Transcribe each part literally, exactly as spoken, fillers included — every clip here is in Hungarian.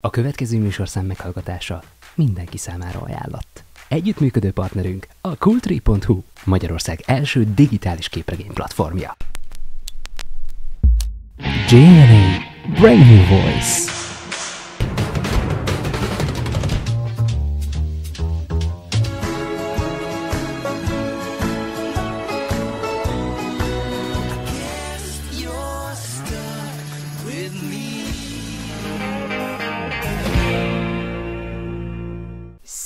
A következő műsorszám meghallgatása mindenki számára ajánlott. Együttműködő partnerünk a Cooltree.hu, Magyarország első digitális képregény platformja. jé en á Brand New Voice.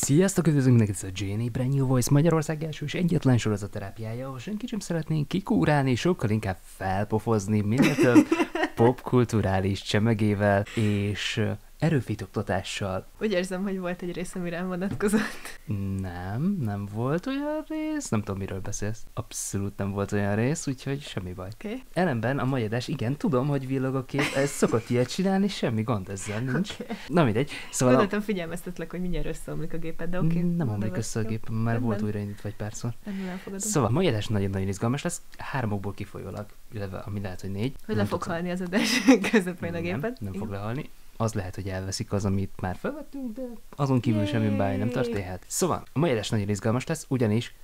Sziasztok, üdvözlünk mindenkit, ez a jé en á Brand New Voice, Magyarország első és egyetlen sorozatterápiája, ahol senki sem szeretnénk kikúrálni, sokkal inkább felpofozni, minél több popkulturális csemegével és erőfitoktatással. Úgy érzem, hogy volt egy rész, amire vonatkozott. Nem, nem volt olyan rész, nem tudom, miről beszélsz. Abszolút nem volt olyan rész, úgyhogy semmi baj. Okay. Ellenben a mai adás, igen, tudom, hogy villog a kép, ez szokott ilyet csinálni, semmi gond ezzel nincs. Okay. Na mindegy. Szóval Gondoltam, a... figyelmeztetlek, hogy mindjárt összeomlik a géped, de oké. Okay, nem omlik össze a gép, már nem, volt újraindítva egy párszor. Nem, nem fogadom. Szóval a mai adás nagyon-nagyon izgalmas lesz, hármokból kifolyólag, illetve ami lehet, hogy négy. Hogy le fog halni az adás közepén a géped? Nem fog lehalni. Az lehet, hogy elveszik az, amit már felvettünk, de azon kívül semmi baj nem történhet. Szóval a mai adás nagyon izgalmas lesz, ugyanis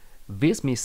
Will Smith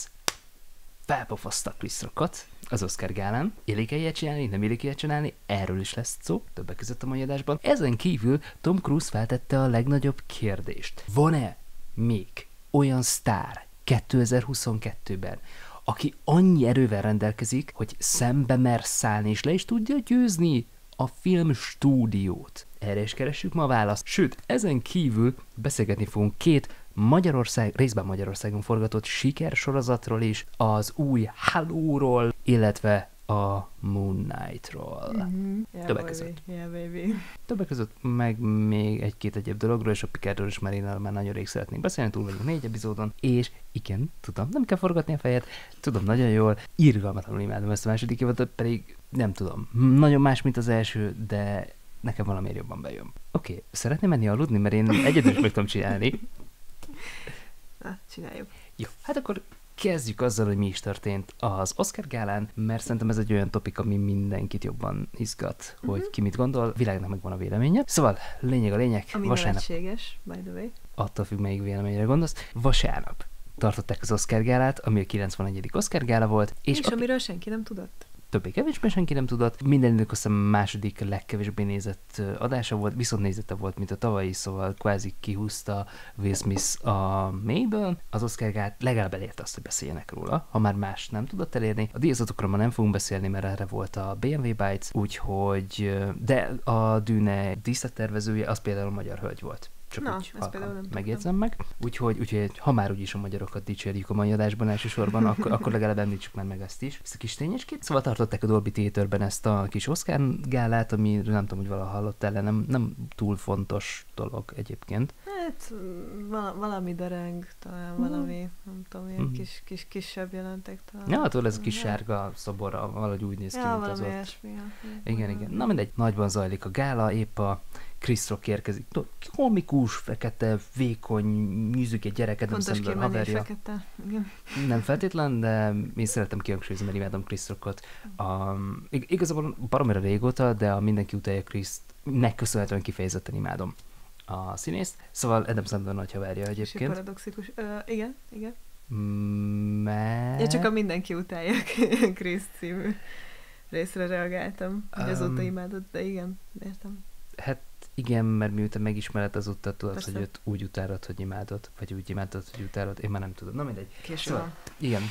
felpofozta Chris Rockot az Oscar gálán. Élik-e ilyet csinálni, nem élik ilyet csinálni, erről is lesz szó, többek között a mai adásban. Ezen kívül Tom Cruise feltette a legnagyobb kérdést. Van-e még olyan sztár kétezer-huszonkettőben, aki annyi erővel rendelkezik, hogy szembe mer szállni és le is tudja győzni a film stúdiót? Erre is keressük ma a választ. Sőt, ezen kívül beszélgetni fogunk két Magyarország, részben Magyarországon forgatott sikersorozatról is, az új Halo-ról, illetve a Moon Knight-ról. Mm-hmm. Yeah, Többek között. Yeah, baby. Többek között meg még egy-két egyéb dologról, és a Picardról is már én már nagyon rég szeretnék beszélni, túl vagyunk négy epizódon, és igen, tudom, nem kell forgatni a fejet, tudom nagyon jól, irgalmatlanul imádom ezt a második évadot, pedig nem tudom, nagyon más, mint az első, de nekem valamiért jobban bejön. Oké, okay, szeretném menni aludni, mert én egyedül is meg tudom csinálni. Na, csináljuk. Jó, hát akkor kezdjük azzal, hogy mi is történt az Oscar gálán, mert szerintem ez egy olyan topik, ami mindenkit jobban izgat, hogy uh-huh. ki mit gondol, világnak megvan a véleménye. Szóval lényeg a lényeg, ami vasárnap... Ami nevetséges, by the way. Attól függ, melyik véleményre gondolsz. Vasárnap tartották az Oscar gálát, ami a kilencvenegyedik Oscar gála volt. És, és a... amiről senki nem tudott. Többé-kevésbé senki nem tudott. Minden idők aztán második legkevésbé nézett adása volt, viszont nézete volt, mint a tavalyi, szóval kvázi kihúzta Will Smith a mélyből. Az Oscar gálát legalább elérte azt, hogy beszéljenek róla, ha már más nem tudott elérni. A díjazatokról ma nem fogunk beszélni, mert erre volt a bé em vé Bites, úgyhogy, de a Dűne díszlettervezője az például magyar hölgy volt. Csak Na, úgy halkan megjegyzem meg. Úgyhogy, úgyhogy ha már úgyis a magyarokat dicsérjük a mai adásban elsősorban, akkor, akkor legalább említsük már meg ezt is. Ezt a kis tényeskét. Szóval tartották a Dolby Theaterben ezt a kis Oscar gálát, ami nem tudom, hogy valaha hallottál, de nem, nem túl fontos dolog egyébként. Hát val- valami dereng, talán valami, mm. nem tudom, ilyen mm. kis, kis, kisebb jelentek talán. Ja, attól ez a kis sárga szobora, valahogy úgy néz ki, ja, mint az ott. Igen, igen. Na mindegy, nagyban zajlik a gála, épp a Chris Rock érkezik. Komikus, fekete, vékony, nyűzük egy gyereket, nem szemben haverja. Nem feltétlen, de én szeretem kihangsúlyozni, mert imádom Chris Rockot. Um, ig- igazából baromira régóta, de a Mindenki utálja Chris-t nek köszönhetően kifejezetten imádom a színészt. Szóval Adam Sandler nagy haverja egyébként. És paradoxikus. Ö, igen, igen. Mert... Ja, csak a Mindenki utálja Chris című részre reagáltam, hogy azóta imádod, de igen, értem. Hát igen, mert miután megismered azóta, tudod, persze, hogy őt úgy utálod, hogy imádod, vagy úgy imádod, hogy utálod, én már nem tudom. Na mindegy. Később. Szóval, igen.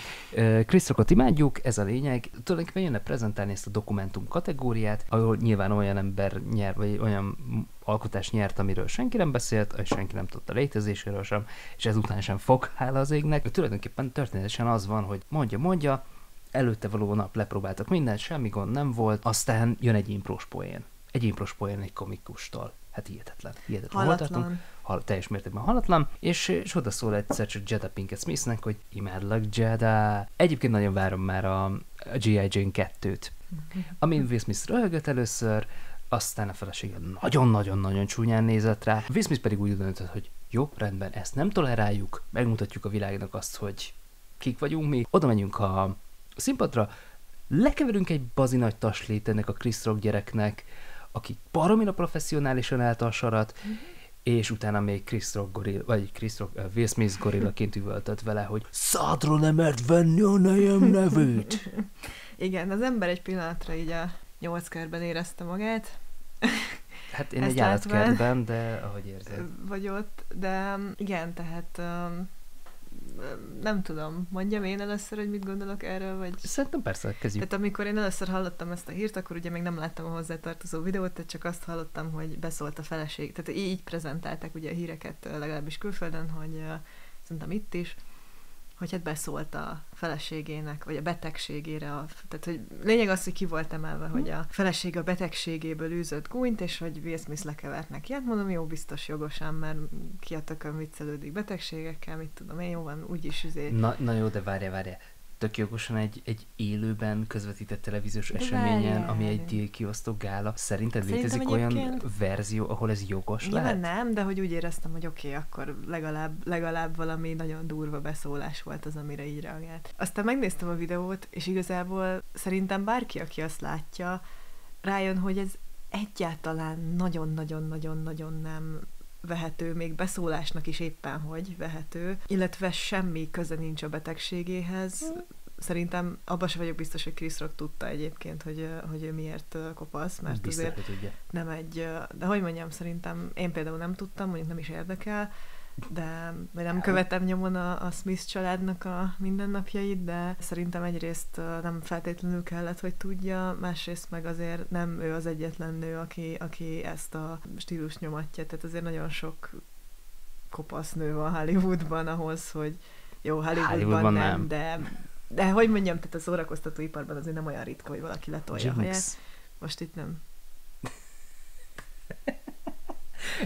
Chris Rockot imádjuk, ez a lényeg. Tulajdonképpen jönne prezentálni ezt a dokumentum kategóriát, ahol nyilván olyan ember nyer, vagy olyan alkotás nyert, amiről senki nem beszélt, és senki nem tudta létezéséről sem, és ezután sem fog, hála az égnek. Tulajdonképpen történetesen az van, hogy mondja, mondja, előtte való nap lepróbáltak mindent, semmi gond nem volt, aztán jön egy imprós poén. Egy impros poén egy komikustól. Hát hihetetlen. Hihetetlen. Halatlan. Hal, teljes mértékben halatlan. És, és oda szól egyszer csak Jada Pinkett Smithnek, hogy imádlak, Jada. Egyébként nagyon várom már a, a G I Jane kettőt. Amin Will Smith röhögött először, aztán a felesége nagyon-nagyon-nagyon csúnyán nézett rá. Will Smith pedig úgy döntött, hogy jó, rendben, ezt nem toleráljuk, megmutatjuk a világnak azt, hogy kik vagyunk mi. Oda megyünk a színpadra, lekeverünk egy bazinagy taslét ennek a Chris Rock gyereknek, aki baromira professzionálisan állt a sarat, mm-hmm. és utána még Chris Rock gorilla, vagy Chris Rock, uh, Will Smith gorillaként üvöltött vele, hogy szádra nem mert venni a nejem nevét. Igen, az ember egy pillanatra így a nyolc körben érezte magát. Hát én ezt egy állatkertben, de ahogy érzed. Vagy ott, de igen, tehát um, nem tudom, mondjam én először, hogy mit gondolok erről, vagy... Szerintem persze, kezdjük. Tehát amikor én először hallottam ezt a hírt, akkor ugye még nem láttam a hozzátartozó videót, tehát csak azt hallottam, hogy beszólt a feleség. Tehát így prezentálták ugye a híreket, legalábbis külföldön, hogy szerintem itt is, hogy hát beszólt a feleségének, vagy a betegségére. A, tehát, hogy lényeg az, hogy ki volt emelve, hogy a feleség a betegségéből űzött gúnyt, és hogy Will Smith lekevert neki. Hát mondom, jó, biztos jogosan, mert ki a tökön viccelődik betegségekkel, mit tudom én, jó van, úgyis üzé. Na, na jó, de várja, várja. Tök jogosan egy, egy élőben közvetített televíziós de eseményen, várjá, ami egy díjkiosztó gála. Szerinted Szerintem létezik olyan verzió, ahol ez jogos nyilván lehet? Nem, de hogy úgy éreztem, hogy oké, okay, akkor legalább, legalább valami nagyon durva beszólás volt az, amire így reagált. Aztán megnéztem a videót, és igazából szerintem bárki, aki azt látja, rájön, hogy ez egyáltalán nagyon-nagyon-nagyon-nagyon nem... vehető, még beszólásnak is éppen hogy vehető, illetve semmi köze nincs a betegségéhez. Szerintem abban sem vagyok biztos, hogy Chris Rock tudta egyébként, hogy, hogy ő miért kopasz, mert biztos, azért nem egy, de hogy mondjam, szerintem én például nem tudtam, mondjuk nem is érdekel, de vagy nem követem nyomon a, a Smith családnak a mindennapjait, de szerintem egyrészt nem feltétlenül kellett, hogy tudja, másrészt meg azért nem ő az egyetlen nő, aki, aki ezt a stílus nyomatja, tehát azért nagyon sok kopasz nő van Hollywoodban ahhoz, hogy jó, Hollywoodban, Hollywoodban nem, nem, de de hogy mondjam, tehát a szórakoztatóiparban azért nem olyan ritka, hogy valaki letolja a haját. Most itt nem.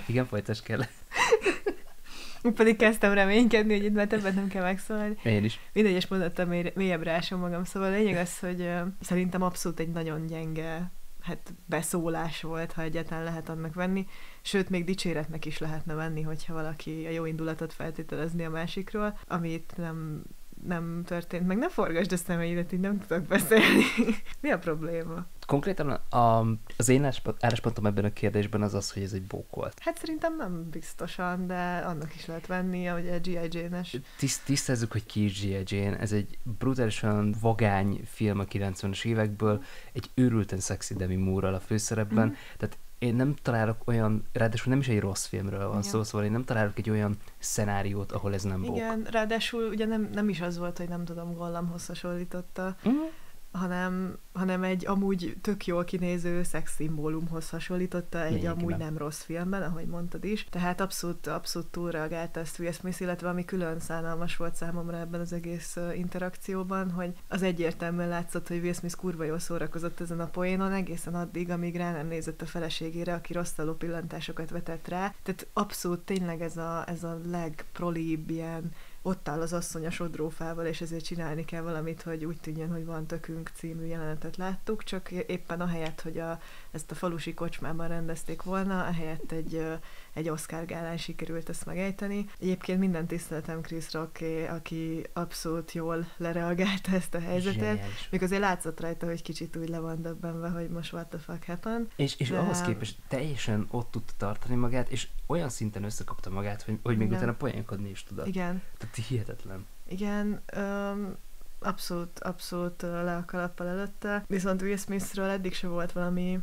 Igen, folytas kell. Pedig kezdtem reménykedni, hogy itt már többet nem kell megszólalni. Én is. Mindegyes mondattal mélyebbre ásom magam. Szóval a lényeg az, hogy uh, szerintem abszolút egy nagyon gyenge hát beszólás volt, ha egyáltalán lehet annak venni. Sőt, még dicséretnek is lehetne venni, hogyha valaki a jó indulatot feltételezni a másikról, amit nem, nem történt. Meg ne forgasd a szemeidet, így nem tudok beszélni. Mi a probléma? Konkrétan a, az én álláspontom ebben a kérdésben az az, hogy ez egy bók volt. Hát szerintem nem biztosan, de annak is lehet venni, hogy a dzsí áj. Jane-es. Tiszt, tisztázzuk, hogy ki is dzsí áj. Jane. Ez egy brutálisan vagány film a kilencvenes évekből, egy őrülten szexi Demi Moore-ral a főszerepben. Mm. Tehát én nem találok olyan, ráadásul nem is egy rossz filmről van szó, szóval én nem találok egy olyan szenáriót, ahol ez nem bók. Igen, ráadásul ugye nem, nem is az volt, hogy nem tudom, Gollumhoz hasonlította. Mm. Hanem, hanem egy amúgy tök jól kinéző szexszimbólumhoz hasonlította, egy Lényegében. amúgy nem rossz filmben, ahogy mondtad is. Tehát abszolút, abszolút túlreagálta ezt Will Smith, illetve ami külön szánalmas volt számomra ebben az egész interakcióban, hogy az egyértelműen látszott, hogy Will Smith kurva jól szórakozott ezen a poénon, egészen addig, amíg rá nem nézett a feleségére, aki rosszaló pillantásokat vetett rá. Tehát abszolút tényleg ez a, ez a legprolibb ilyen ott áll az asszony a sodrófával, és ezért csinálni kell valamit, hogy úgy tűnjön, hogy van tökünk című jelenetet láttuk, csak éppen ahelyett, hogy a, ezt a falusi kocsmában rendezték volna, ahelyett egy, egy Oscar gálán sikerült ezt megejteni. Egyébként minden tiszteletem Chris Rocké, aki abszolút jól lereagálta ezt a helyzetet, még azért látszott rajta, hogy kicsit úgy le van döbbenve, hogy most what the fuck happened. És, és de... ahhoz képest teljesen ott tudta tartani magát, és olyan szinten összekapta magát, hogy, hogy még igen. utána poénkodni is tudott. Igen. Tehát hihetetlen. Igen, um, abszolút, abszolút le a kalappal előtte, viszont Will Smithről eddig se volt valami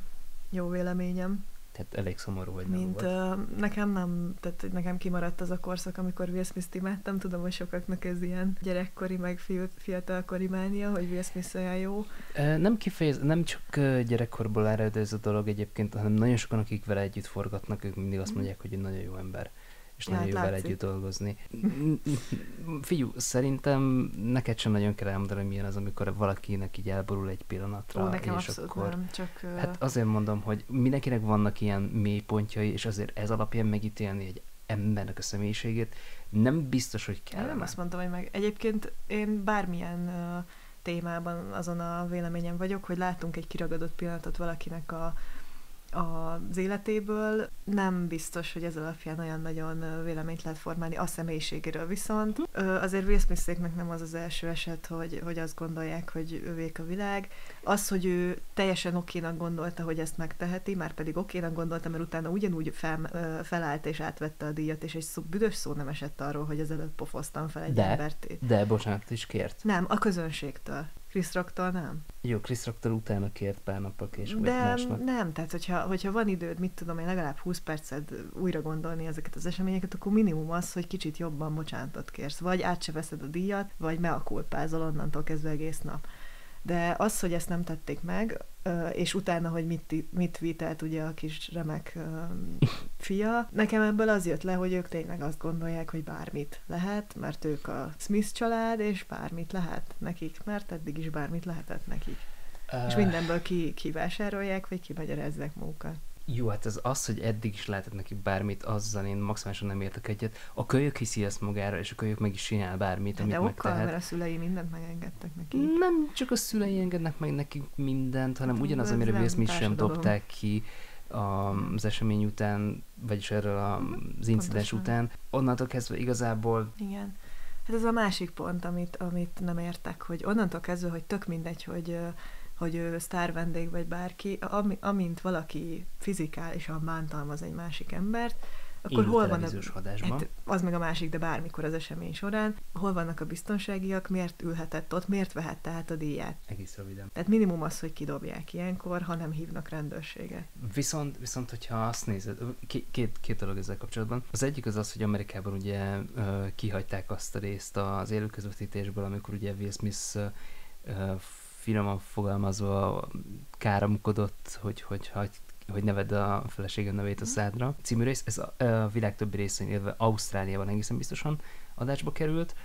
jó véleményem. Tehát elég szomorú, hogy nem Mint, volt. Uh, nekem nem, tehát nekem kimaradt az a korszak, amikor Will Smith-t imádtam, tudom, hogy sokaknak ez ilyen gyerekkori, meg fiatalkori mánia, hogy Will Smith olyan jó. Uh, nem kifejez, nem csak gyerekkorból ered ez a dolog egyébként, hanem nagyon sokan, akik vele együtt forgatnak, ők mindig azt mondják, hogy ő nagyon jó ember. És nagyon hát, jóvel együtt dolgozni. Figyú, szerintem neked sem nagyon kell elmondani, hogy milyen az, amikor valakinek így elborul egy pillanatra. Ó, nekem és abszolút akkor, nem, csak... Hát azért mondom, hogy mindenkinek vannak ilyen mélypontjai, és azért ez alapján megítélni egy embernek a személyiségét nem biztos, hogy kell. Nem azt mondtam, hogy meg... Egyébként én bármilyen uh, témában azon a véleményem vagyok, hogy látunk egy kiragadott pillanatot valakinek a az életéből, nem biztos, hogy ez alapján olyan nagyon véleményt lehet formálni a személyiségéről viszont. Azért Will Smith-éknek nem az az első eset, hogy, hogy azt gondolják, hogy ővék a világ. Az, hogy ő teljesen okénak gondolta, hogy ezt megteheti, már pedig okénak gondolta, mert utána ugyanúgy fel, felállt és átvette a díjat, és egy szó, büdös szó nem esett arról, hogy ezelőtt pofoztam fel egy de, embert. De, bocsánat is kért. Nem, a közönségtől. Chris Rocktól nem. Jó, Chris Rocktól utána kért pár nappal később. De másnak. Nem, tehát hogyha, hogyha van időd, mit tudom én, legalább húsz percet újra gondolni ezeket az eseményeket, akkor minimum az, hogy kicsit jobban bocsánatot kérsz. Vagy át se veszed a díjat, vagy mea culpázol onnantól kezdve egész nap. De az, hogy ezt nem tették meg, és utána, hogy mit, mit vitelt ugye a kis remek fia, nekem ebből az jött le, hogy ők tényleg azt gondolják, hogy bármit lehet, mert ők a Smith család, és bármit lehet nekik, mert eddig is bármit lehetett nekik. Uh... És mindenből ki, kivásárolják, vagy kimagyarázzák magukat. Jó, hát ez az, hogy eddig is lehetett neki bármit, azzal én maximálisan nem értek egyet. A kölyök hiszi ezt magára, és a kölyök meg is csinál bármit, amit megtehet. De okkal, mert a szülei mindent megengedtek neki. Nem csak a szülei engednek meg nekik mindent, hanem hát, ugyanaz, amire Will Smith sem dobták ki az esemény után, vagyis erről az incidens után. Onnantól kezdve igazából... Igen. Hát ez a másik pont, amit, amit nem értek, hogy onnantól kezdve, hogy tök mindegy, hogy... hogy ő sztár vendég vagy bárki, am, amint valaki fizikálisan bántalmaz egy másik embert, akkor hol van a, hát az meg a másik, de bármikor az esemény során, hol vannak a biztonságiak, miért ülhetett ott, miért vehette át a díját? Egész röviden. Tehát minimum az, hogy kidobják ilyenkor, ha nem hívnak rendőrséget. Viszont, viszont hogyha azt nézed, két, két dolog ezzel kapcsolatban. Az egyik az az, hogy Amerikában ugye kihagyták azt a részt az élő közvetítésből, amikor ugye Will Smith finoman fogalmazva káromkodott, hogy, hogy, hogy, hogy neved a feleségem nevét a szádra. Című rész, ez a, a világ többi részén, illetve Ausztráliában egészen biztosan adásba került.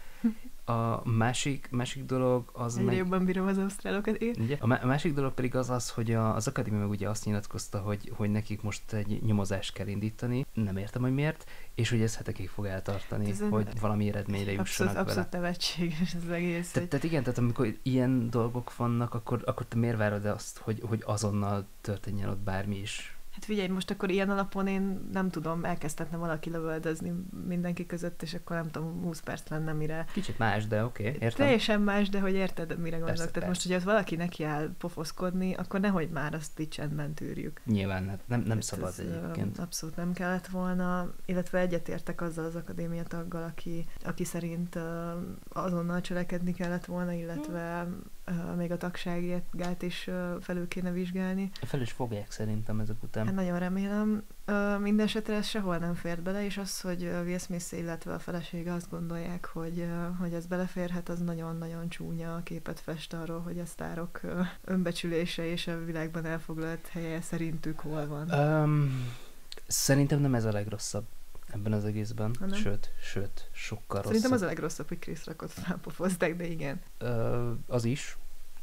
A másik, másik dolog az... Egyre meg... jobban bírom az ausztrálokat, én. A, má- a másik dolog pedig az az, hogy a, az akadémia meg ugye azt nyilatkozta, hogy, hogy nekik most egy nyomozást kell indítani. Nem értem, hogy miért. És hogy ez hetekig fog eltartani, ez hogy a... valami eredményre jussanak abszolút, vele. Abszolút nevetséges ez egész. Te, hogy... Tehát igen, tehát amikor ilyen dolgok vannak, akkor, akkor te miért várod azt, hogy, hogy azonnal történjen ott bármi is? Hát figyelj, most akkor ilyen alapon én nem tudom, elkezdhetne valaki lövöldözni mindenki között, és akkor nem tudom, húsz perc lenne, mire... Kicsit más, de oké, okay, értem. Teljesen más, de hogy érted, mire gondolok. Tehát persze. Most, hogy az valaki neki áll pofoszkodni, akkor nehogy már azt így csendben tűrjük. Nyilván, hát nem, nem hát szabad ez, egyébként. Abszolút nem kellett volna, illetve egyetértek azzal az akadémia taggal, aki, aki szerint azonnal cselekedni kellett volna, illetve... Hmm. még a tagságát is felül kéne vizsgálni. Fel is fogják szerintem ezek után. Hát nagyon remélem. Mindenesetre ez sehol nem fér bele, és az, hogy Will Smith, illetve a felesége azt gondolják, hogy, hogy ez beleférhet, az nagyon-nagyon csúnya képet fest arról, hogy a sztárok önbecsülése és a világban elfoglalt helye szerintük hol van. Um, szerintem nem ez a legrosszabb ebben az egészben, hanem? sőt, sőt, sokkal rosszabb. Szerintem az a legrosszabb, hogy Chris Rockot felpofozták, de igen. Ö, az is,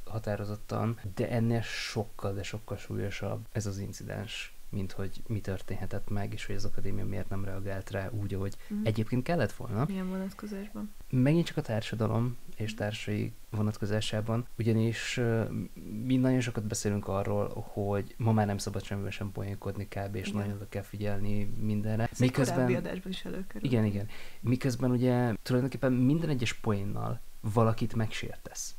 határozottan, de ennél sokkal, de sokkal súlyosabb ez az incidens, mint hogy mi történhetett meg, és hogy az akadémia miért nem reagált rá úgy, ahogy mm. egyébként kellett volna. Milyen vonatkozásban? Megint csak a társadalom és társai vonatkozásában, ugyanis mi nagyon sokat beszélünk arról, hogy ma már nem szabad semmivel sem poénkodni kb. És igen. Nagyon oda kell figyelni mindenre. Ez miközben, korábbi adásban is előkerül. Igen, igen. Miközben ugye tulajdonképpen minden egyes poénnal valakit megsértesz,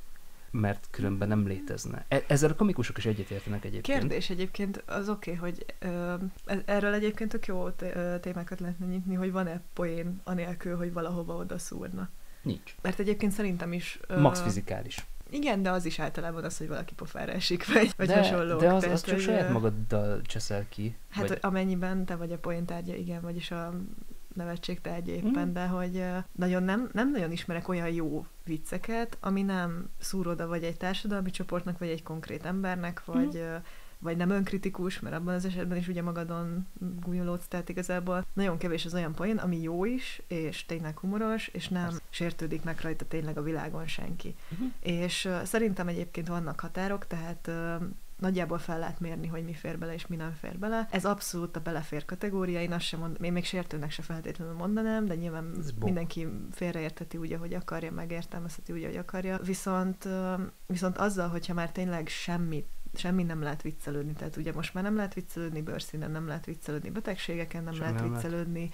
mert különben nem létezne. E- ezzel a komikusok is egyetértenek egyébként. Kérdés egyébként az oké, okay, hogy ö, erről egyébként tök jó t- témákat lehetne nyitni, hogy van-e poén anélkül, hogy valahova oda szúrna. Nincs. Mert egyébként szerintem is... Ö, Max fizikális. Igen, de az is általában az, hogy valaki pofára esik, vagy, vagy de, hasonlók. De az, tehát, az csak hogy, saját magaddal cseszel ki. Hát vagy... amennyiben te vagy a poén tárgya, igen, vagyis a... nevetségte egyébként, mm. de hogy nagyon nem, nem nagyon ismerek olyan jó vicceket, ami nem szúr oda vagy egy társadalmi csoportnak, vagy egy konkrét embernek, vagy, mm. vagy nem önkritikus, mert abban az esetben is ugye magadon gúnyolódsz, tehát igazából nagyon kevés az olyan poén, ami jó is, és tényleg humoros, és nem Persze. sértődik meg rajta tényleg a világon senki. Mm-hmm. És szerintem egyébként vannak határok, tehát nagyjából fel lehet mérni, hogy mi fér bele és mi nem fér bele. Ez abszolút a belefér kategória, én azt sem mond, én még sértőnek se feltétlenül mondanám, de nyilván mindenki félreérteti úgy, ahogy akarja, megértelmezheti úgy, ahogy akarja. Viszont, viszont azzal, hogyha már tényleg semmit semmi nem lehet viccelődni, tehát ugye most már nem lehet viccelődni bőrszínen, nem lehet viccelődni betegségeken, nem Sem lehet nem viccelődni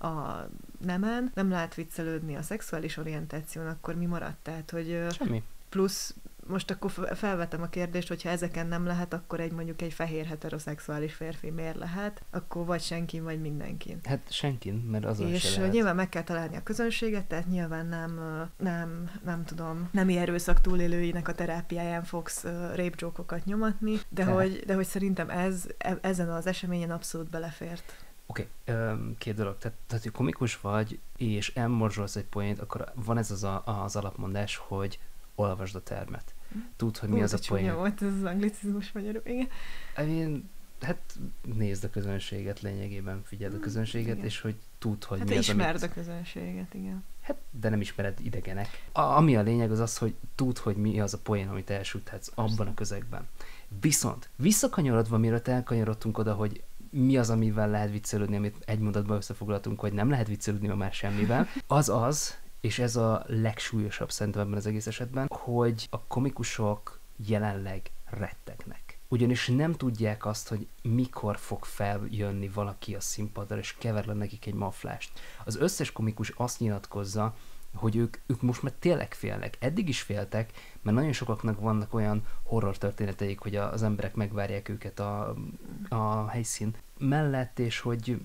lehet. a nemen, nem lehet viccelődni a szexuális orientáción, akkor mi maradt? Tehát, hogy semmi. Plusz most akkor felvetem a kérdést, hogyha ezeken nem lehet, akkor egy mondjuk egy fehér heteroszexuális férfi miért lehet, akkor vagy senkin, vagy mindenkin. Hát senkin, mert azon és se lehet. Nyilván meg kell találni a közönséget, tehát nyilván nem, nem, nem tudom, nemi erőszak túlélőinek a terápiáján fogsz rape joke-okat nyomatni, de hogy, de hogy szerintem ez ezen az eseményen abszolút belefért. Oké, okay, két dolog. Tehát, tehát, hogy komikus vagy, és elmorzsolsz egy poént, akkor van ez az, a, az alapmondás, hogy olvasd a termet. Tudd, hogy mi Úgy, az a poén. Úgy volt ez az anglicizmus magyarul, igen. I mean, hát nézd a közönséget lényegében, figyeld a közönséget, igen. És hogy tudd, hogy hát mi az, amit... Hát ismerd a közönséget, igen. Hát, de nem ismered idegenek. A, ami a lényeg az az, hogy tudd, hogy mi az a poén, amit elsüthetsz abban a közegben. Viszont visszakanyarodva, mire elkanyarodtunk oda, hogy mi az, amivel lehet viccelődni, amit egy mondatban összefoglaltunk, hogy nem lehet viccelődni ma már semmivel, az az... És ez a legsúlyosabb szerintem ebben az egész esetben, hogy a komikusok jelenleg rettegnek. Ugyanis nem tudják azt, hogy mikor fog feljönni valaki a színpadra, és kever le nekik egy maflást. Az összes komikus azt nyilatkozza, hogy ők, ők most már tényleg félnek. Eddig is féltek, mert nagyon sokaknak vannak olyan horror történeteik, hogy az emberek megvárják őket a, a helyszín mellett, és hogy...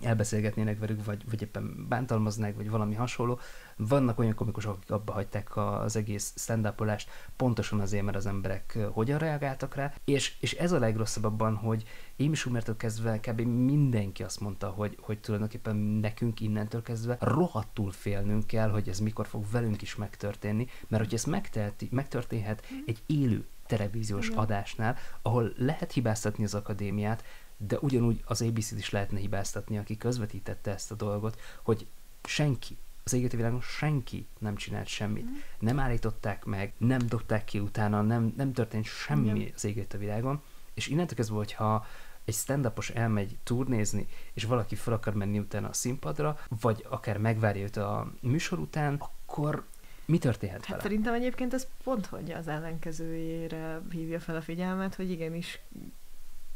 elbeszélgetnének velük, vagy, vagy éppen bántalmaznák, vagy valami hasonló. Vannak olyan komikusok, akik abba hagyták az egész stand-up-olást, pontosan azért, mert az emberek hogyan reagáltak rá, és, és ez a legrosszabb abban, hogy én is umértől kezdve kb. Mindenki azt mondta, hogy, hogy tulajdonképpen nekünk innentől kezdve rohadtul félnünk kell, hogy ez mikor fog velünk is megtörténni, mert hogy ez megteheti, megtörténhet egy élő televíziós Igen. adásnál, ahol lehet hibáztatni az akadémiát, de ugyanúgy az á bé cét is lehetne hibáztatni, aki közvetítette ezt a dolgot, hogy senki, az égeti világon senki nem csinált semmit. Mm. Nem állították meg, nem dobták ki utána, nem, nem történt semmi mm. az égeti világon, és innentől kezdve, hogyha egy stand-upos elmegy turnézni, és valaki fel akar menni utána a színpadra, vagy akár megvárja őt a műsor után, akkor mi történhet vele? Hát szerintem egyébként ez pont, hogy az ellenkezőjére hívja fel a figyelmet, hogy igenis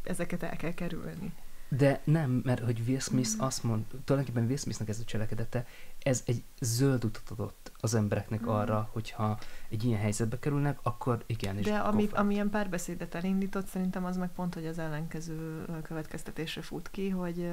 ezeket el kell kerülni. De nem, mert hogy Will Smith mm. azt mond, tulajdonképpen Will Smithnek ez a cselekedete, ez egy zöld utat adott az embereknek mm. arra, hogyha egy ilyen helyzetbe kerülnek, akkor igenis. De ami, amilyen párbeszédet elindított, szerintem az meg pont, hogy az ellenkező következtetésre fut ki, hogy...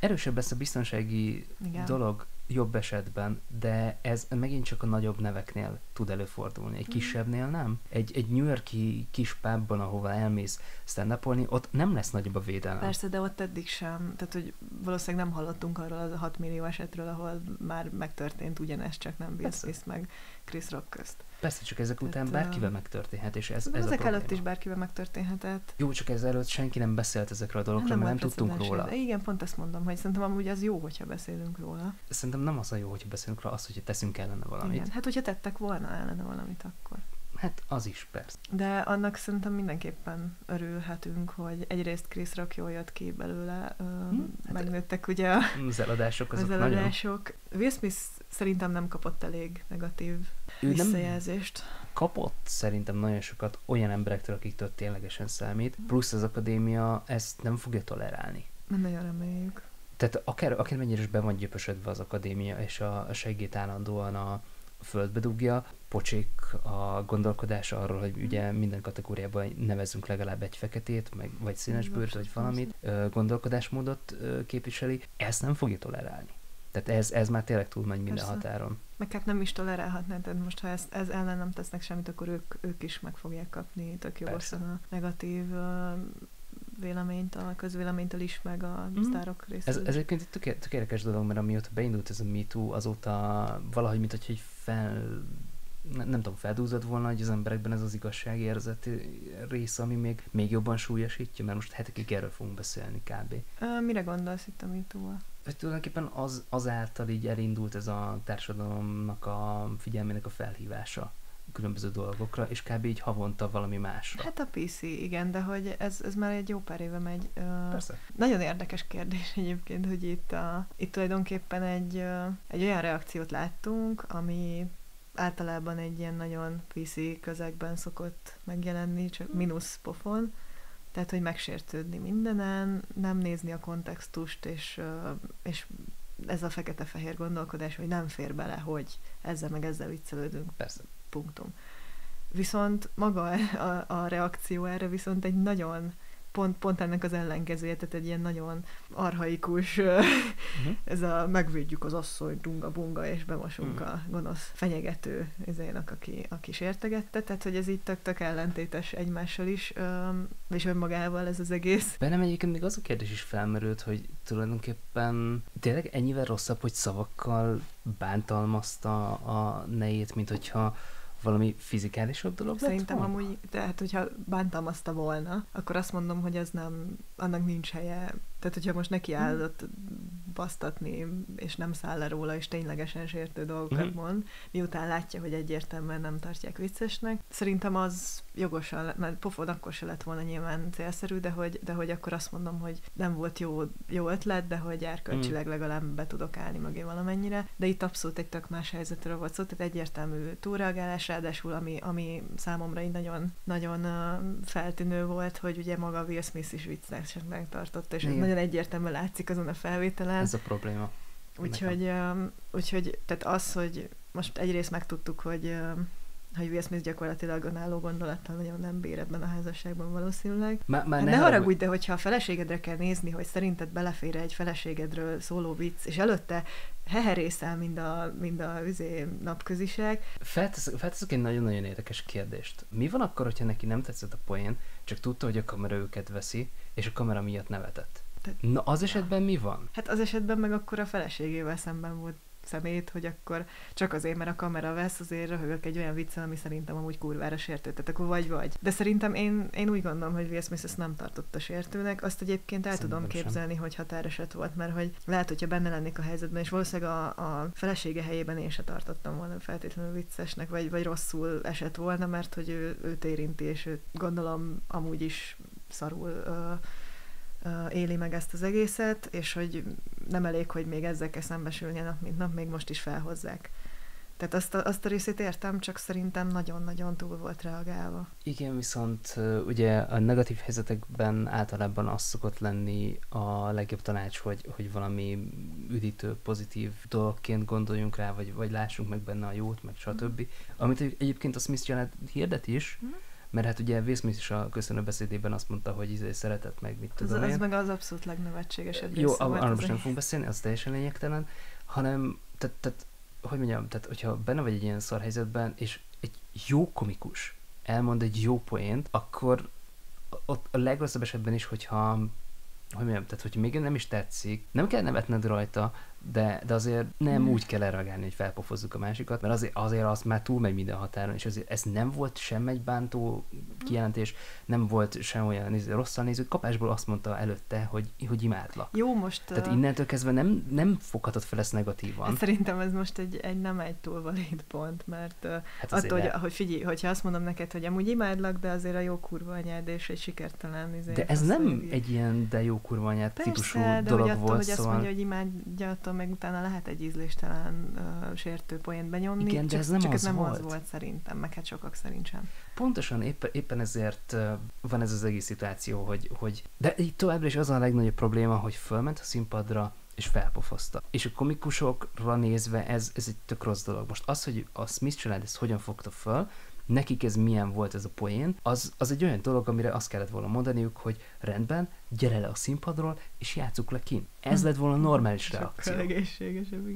Erősebb lesz a biztonsági igen. dolog jobb esetben, de ez megint csak a nagyobb neveknél tud előfordulni. Egy kisebbnél nem. Egy, egy New York-i kis pubban, ahova elmész stand-upolni, ott nem lesz nagyobb a védelem. Persze, de ott eddig sem. Tehát, hogy valószínűleg nem hallottunk arról az hat millió esetről, ahol már megtörtént ugyanez, csak nem Will Smith meg Chris Rock közt. Persze, csak ezek után Tehát, bárkivel megtörténhet, és ez, ez a probléma. Ezek előtt is bárkivel megtörténhetett. Jó, csak ez előtt senki nem beszélt ezekről a dolgokról, mert nem tudtunk róla. De igen, pont ezt mondom, hogy szerintem amúgy az jó, hogyha beszélünk róla. Szerintem nem az a jó, hogyha beszélünk róla, az, hogyha teszünk ellene valamit. Igen. Hát, hogyha tettek volna ellene valamit, akkor. Hát az is, persze. De annak szerintem mindenképpen örülhetünk, hogy egyrészt Chris Rock jól jött ki belőle, hm? hát megnőttek ugye a... Az eladások azok az eladások. Nagyon... Will Smith szerintem nem kapott elég negatív visszajelzést. Kapott szerintem nagyon sokat olyan emberektől, akiktől ténylegesen számít, plusz az akadémia ezt nem fogja tolerálni. Nem nagyon reméljük. Tehát akár, akár mennyire is be van gyöpösödve az akadémia, és a, a segít állandóan a földbe dugja, pocsék a gondolkodása arról, hogy ugye minden kategóriában nevezzünk legalább egy feketét, meg, vagy színesbőrt, vagy valamit, gondolkodásmódot képviseli, ezt nem fogja tolerálni. Tehát ez, ez már tényleg túlmegy minden Persze. határon. Meg hát nem is tolerálhatná, tehát most ha ez, ez ellen nem tesznek semmit, akkor ők, ők is meg fogják kapni tök jogosan a negatív véleményt, a közvéleménytől is, meg a mm. sztárok részéről. Ez, ez egyébként tök, tök érdekes dolog, mert amióta beindult ez a Me Too, azóta valahogy, mint hogyha egy fel... Nem, nem tudom, feldúzott volna, hogy az emberekben ez az igazságérzet része, ami még, még jobban súlyosítja, mert most hetekig erről fogunk beszélni kb. Uh, mire gondolsz itt a Me Too-val? Hogy tulajdonképpen az, azáltal így elindult ez a társadalomnak a figyelmének a felhívása különböző dolgokra, és kb. Így havonta valami másra. Hát a pé cé, igen, de hogy ez, ez már egy jó pár éve megy. Persze. Uh, nagyon érdekes kérdés egyébként, hogy itt, a, itt tulajdonképpen egy, uh, egy olyan reakciót láttunk, ami általában egy ilyen nagyon pé cé közegben szokott megjelenni, csak mínusz pofon, tehát hogy megsértődni mindenen, nem nézni a kontextust, és, és ez a fekete-fehér gondolkodás, hogy nem fér bele, hogy ezzel meg ezzel viccelődünk. Persze. Punktum. Viszont maga a, a reakció erre viszont egy nagyon, pont, pont ennek az ellenkezője, tehát egy ilyen nagyon archaikus, uh-huh. ez a megvédjük az asszony, dunga-bunga, és bemosunk uh-huh. a gonosz fenyegető izének, aki, aki sértegette, tehát hogy ez így tök-tök ellentétes egymással is, és önmagával ez az egész. Bennem egyébként még az a kérdés is felmerült, hogy tulajdonképpen tényleg ennyivel rosszabb, hogy szavakkal bántalmazta a nejét, mint hogyha valami fizikálisabb dolog szerintem lett volna? Amúgy, tehát hogyha bántalmazta volna, akkor azt mondom, hogy ez nem, annak nincs helye. Tehát hogyha most neki állott basztatni, és nem száll le róla, és ténylegesen sértő dolgokat mm. mond, miután látja, hogy egyértelműen nem tartják viccesnek. Szerintem az jogosan, mert pofon akkor se lett volna nyilván célszerű, de hogy, de hogy akkor azt mondom, hogy nem volt jó, jó ötlet, de hogy erkölcsileg mm. legalább be tudok állni mögé valamennyire. De itt abszolút egy tök más helyzetről volt szó, tehát egyértelmű túlreagálás, ráadásul ami, ami számomra így nagyon, nagyon feltűnő volt, hogy ugye maga Will Smith is viccnek tartotta, és mm. nagyon egyértelműen látszik azon a felvételen. Ez a probléma. Úgyhogy, úgyhogy tehát az, hogy most egyrészt megtudtuk, hogy, hogy Will Smith gyakorlatilag önálló gondolattal nagyon nem bír ebben a házasságban valószínűleg. Má, már hát ne haragudj, haragudj, de hogyha a feleségedre kell nézni, hogy szerinted belefér egy feleségedről szóló vicc, és előtte heherészel mind a, mind a üzé napköziság. Felteszek egy nagyon-nagyon érdekes kérdést. Mi van akkor, hogyha neki nem tetszett a poén, csak tudta, hogy a kamera őket veszi, és a kamera miatt nevetett? Te, Na, az esetben ja. mi van? Hát az esetben meg akkor a feleségével szemben volt szemét, hogy akkor csak azért, mert a kamera vesz, azért röhögök egy olyan viccel, ami szerintem amúgy kurvára sértő. Tehát akkor vagy-vagy. De szerintem én, én úgy gondolom, hogy Will Smith ezt nem tartotta sértőnek. Azt egyébként el szerintem tudom képzelni, sem. Hogy határeset volt, mert hogy lehet, hogyha benne lennék a helyzetben, és valószínűleg a, a felesége helyében én se tartottam volna feltétlenül viccesnek, vagy, vagy rosszul esett volna, mert hogy ő, őt érinti, és őt gondolom amúgy is szarul uh, éli meg ezt az egészet, és hogy nem elég, hogy még ezzel kell szembesülni nap, mint nap, még most is felhozzák. Tehát azt a, azt a részét értem, csak szerintem nagyon-nagyon túl volt reagálva. Igen, viszont ugye a negatív helyzetekben általában az szokott lenni a legjobb tanács, hogy, hogy valami üdítő, pozitív dologként gondoljunk rá, vagy, vagy lássunk meg benne a jót, meg stb. Mm. Amit egyébként a Smith család hirdet is, mm. mert hát ugye Will Smith is a köszönő beszédében azt mondta, hogy izé szeretett meg, mit tudom az, én. Az meg az abszolút legnevetségesebb. Jó, arról most nem fogunk beszélni, az teljesen lényegtelen, hanem, tehát, tehát, hogy mondjam, tehát, hogyha benne vagy egy ilyen szar helyzetben, és egy jó komikus elmond egy jó poént, akkor ott a legrosszabb esetben is, hogyha, hogy mondjam, tehát, hogyha még nem is tetszik, nem kell nevetned rajta, De, de azért nem hmm. úgy kell elragálni, hogy felpofozzuk a másikat, mert azért, azért az már túlmegy minden határon, és azért ez nem volt sem egy bántó kijelentés, nem volt sem olyan rosszal néző, kapásból azt mondta előtte, hogy, hogy imádlak. Jó, most... Tehát uh... innentől kezdve nem, nem foghatod fel ezt negatívan. Hát szerintem ez most egy, egy nem egy túl valid pont, mert uh, hát attól, hogy, hogy figyelj, hogyha azt mondom neked, hogy amúgy imádlak, de azért a jó kurva anyád, és egy sikertelen... Izé, de ez nem így. Egy ilyen de jó kurva anyád típusú dolog volt, szóval... Persze, de hogy azt mondja, hogy imádjatom, meg utána lehet egy ízléstelen uh, sértő poént benyomni, igen, csak, ez nem, csak az, ez nem volt. Az volt szerintem, meg hát sokak szerint sem. Pontosan épp, éppen ezért uh, van ez az egész szituáció, hogy, hogy... De így továbbra is az a legnagyobb probléma, hogy fölment a színpadra, és felpofozta. És a komikusokra nézve ez, ez egy tök rossz dolog. Most az, hogy a Smith család ezt hogyan fogta föl, nekik ez milyen volt ez a poén, az, az egy olyan dolog, amire azt kellett volna mondaniuk, hogy rendben, gyere le a színpadról, és játsszuk le kint. Ez lett volna normális reakció.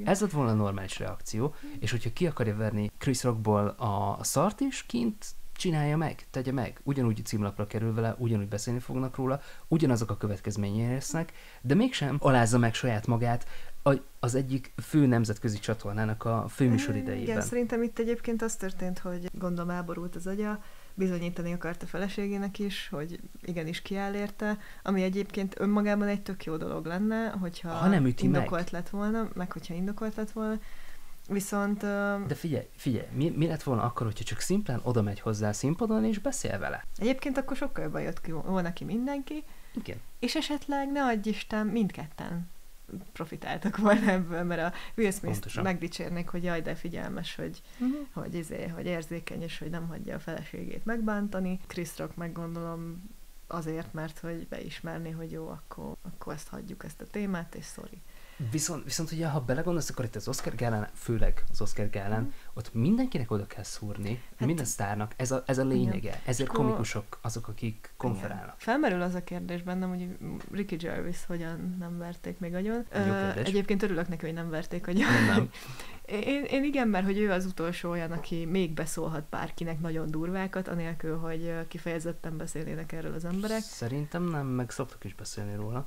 Ez lett volna normális reakció, és hogyha ki akarja verni Chris Rockból a szart is kint, csinálja meg, tegye meg. Ugyanúgy címlapra kerül vele, ugyanúgy beszélni fognak róla, ugyanazok a következményei lesznek, de mégsem alázza meg saját magát az egyik fő nemzetközi csatornának a főműsor idejében. Igen, szerintem itt egyébként az történt, hogy gondolom elborult az agya, bizonyítani akart a feleségének is, hogy igenis kiáll érte, ami egyébként önmagában egy tök jó dolog lenne, hogyha ha nem üti indokolt meg. lett volna, meg hogyha indokolt lett volna. Viszont... Uh... De figyelj, figyelj, mi, mi lett volna akkor, hogyha csak szimplán oda megy hozzá a színpadon, és beszél vele? Egyébként akkor sokkal jobban jött ki, volna ki mindenki. Igen. És esetleg, ne adj Isten, mindketten profitáltak volna ebből, mert a Will Smith-t megdicsérnék, hogy jaj, de figyelmes, hogy, uh-huh. hogy, izé, hogy érzékeny, és hogy nem hagyja a feleségét megbántani. Chris Rock meg gondolom azért, mert hogy beismerni, hogy jó, akkor, akkor ezt hagyjuk, ezt a témát, és sorry. Viszont, viszont ugye, ha belegondolsz, akkor itt az Oscar gálán, főleg az Oscar gálán, mm. ott mindenkinek oda kell szúrni, hát, minden sztárnak, ez a, ez a lényege. Igen. Ezért akkor komikusok azok, akik konferálnak. Igen. Felmerül az a kérdés bennem, hogy Ricky Gervais hogyan nem verték még agyon. Uh, egyébként örülök neki, hogy nem verték agyon. Nem, nem. Én, én igen, mert hogy ő az utolsó olyan, aki még beszólhat bárkinek nagyon durvákat, anélkül, hogy kifejezetten beszélnének erről az emberek. Szerintem nem, meg szoktak is beszélni róla.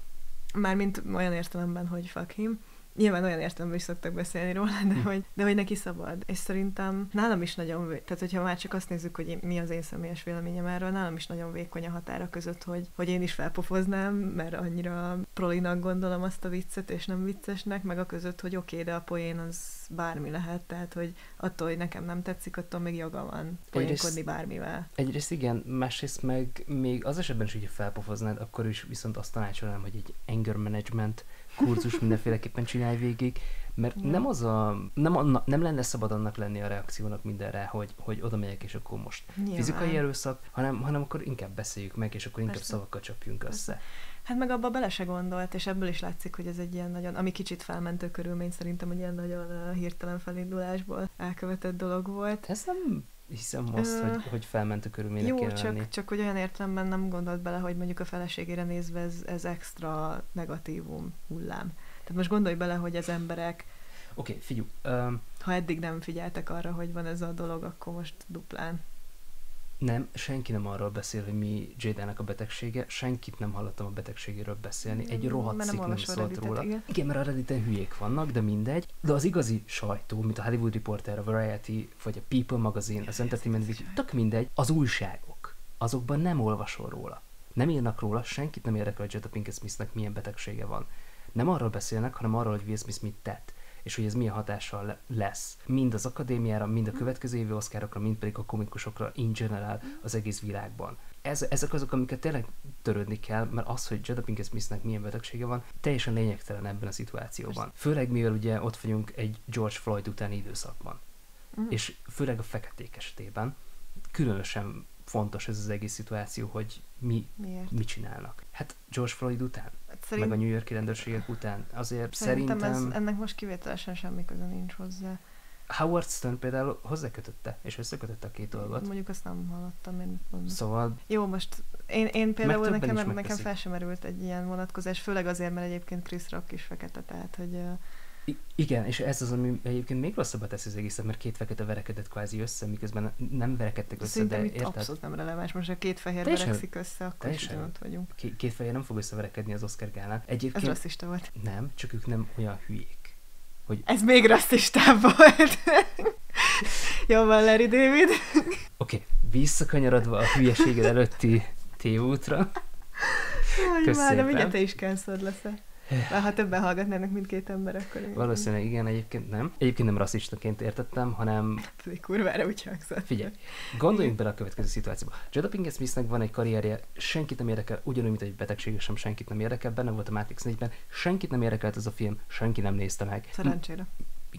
Mármint olyan értelemben, hogy fuck him. Nyilván olyan értelemben is szoktak beszélni róla, de hogy, de hogy neki szabad. És szerintem nálam is nagyon, vé... tehát hogyha már csak azt nézzük, hogy én, mi az én személyes véleményem erről, nálam is nagyon vékony a határa között, hogy, hogy én is felpofoznám, mert annyira prolinak gondolom azt a viccet, és nem viccesnek, meg a között, hogy oké, okay, de a poén az bármi lehet, tehát hogy attól, hogy nekem nem tetszik, attól még joga van poénkodni bármivel. Egyrészt igen, másrészt meg még az esetben is, hogyha felpofoznád, akkor is viszont azt tanácsolnám, hogy egy anger management kurzus mindenféleképpen csinálj végig, mert ja. nem az a, nem, a, nem lenne szabad annak lenni a reakciónak mindenre, hogy, hogy oda megyek, és akkor most nyilván. Fizikai erőszak, hanem, hanem akkor inkább beszéljük meg, és akkor inkább persze. Szavakkal csapjunk persze. össze. Hát meg abba bele se gondolt, és ebből is látszik, hogy ez egy ilyen nagyon, ami kicsit felmentő körülmény szerintem, egy ilyen nagyon hirtelen felindulásból elkövetett dolog volt. Ez nem... hiszem azt, Ö... hogy, hogy felmentő körülménynek kell lenni. Jó, csak, csak hogy olyan értelemben nem gondolt bele, hogy mondjuk a feleségére nézve ez, ez extra negatívum hullám. Tehát most gondolj bele, hogy az emberek... Oké, okay, figyelj. Um... Ha eddig nem figyeltek arra, hogy van ez a dolog, akkor most duplán. Nem, senki nem arról beszél, hogy mi Jadának a betegsége, senkit nem hallottam a betegségéről beszélni, egy rohadt cikk nem szólt róla. Igen. igen, mert a Redditen hülyék vannak, de mindegy. De az igazi sajtó, mint a Hollywood Reporter, a Variety, vagy a People magazine, az Entertainment Weekly, tök mindegy, az újságok, azokban nem olvasol róla. Nem írnak róla, senkit nem érdekel, hogy Jada Pinkett Smithnek milyen betegsége van. Nem arról beszélnek, hanem arról, hogy Will Smith mit tett, és hogy ez milyen hatással lesz. Mind az akadémiára, mind a következő évi oszkárokra, mind pedig a komikusokra in general az egész világban. Ez, ezek azok, amiket tényleg törődni kell, mert az, hogy Jada Pinkett Smithnek milyen betegsége van, teljesen lényegtelen ebben a szituációban. Főleg mivel ugye ott vagyunk egy George Floyd utáni időszakban. Mm. És főleg a feketék esetében különösen fontos ez az egész szituáció, hogy mi Miért? mit csinálnak. Hát George Floyd után, Szerint... meg a New York-i rendőrségek után. Azért szerintem... szerintem ez, ennek most kivételesen semmi köze nincs hozzá. Howard Stern például hozzákötötte, és összekötötte a két dolgot. Mondjuk azt nem hallottam, én mondom. Szóval... Jó, most én, én például nekem, nekem fel sem merült egy ilyen vonatkozás, főleg azért, mert egyébként Chris Rock is fekete, tehát hogy... I- igen, és ez az, ami egyébként még rosszabbat teszi az egészet, mert két fekete verekedett kvázi össze, miközben nem verekedtek össze, Szerintem de érted? Szerintem abszolút nem releváns, most ha két fehér teljesen, verekszik össze, akkor is ott vagyunk. K- két fehér nem fog összeverekedni az Oscar gálán. Egyébként... Ez rasszista volt. Nem, csak ők nem olyan hülyék. Hogy... Ez még rasszistább volt. Jó van, Larry David. Oké, okay, visszakanyarodva a hülyeséged előtti tévútra. Köszönöm. De mindjárt te is cancelled leszel. Már ha többen hallgatnának mindkét ember, akkor... Én... Valószínűleg igen, egyébként nem. Egyébként nem rasszistaként értettem, hanem... Pedig kurvára úgy hangzott. Figyelj, gondoljunk bele a következő szituációba. Jada Pinkett Smithnek van egy karrierje, senkit nem érdekel, ugyanúgy, mint egy betegsége sem senkit nem érdekel, benne volt a Matrix négyben, senkit nem érdekelt ez a film, senki nem nézte meg. Szerencsére.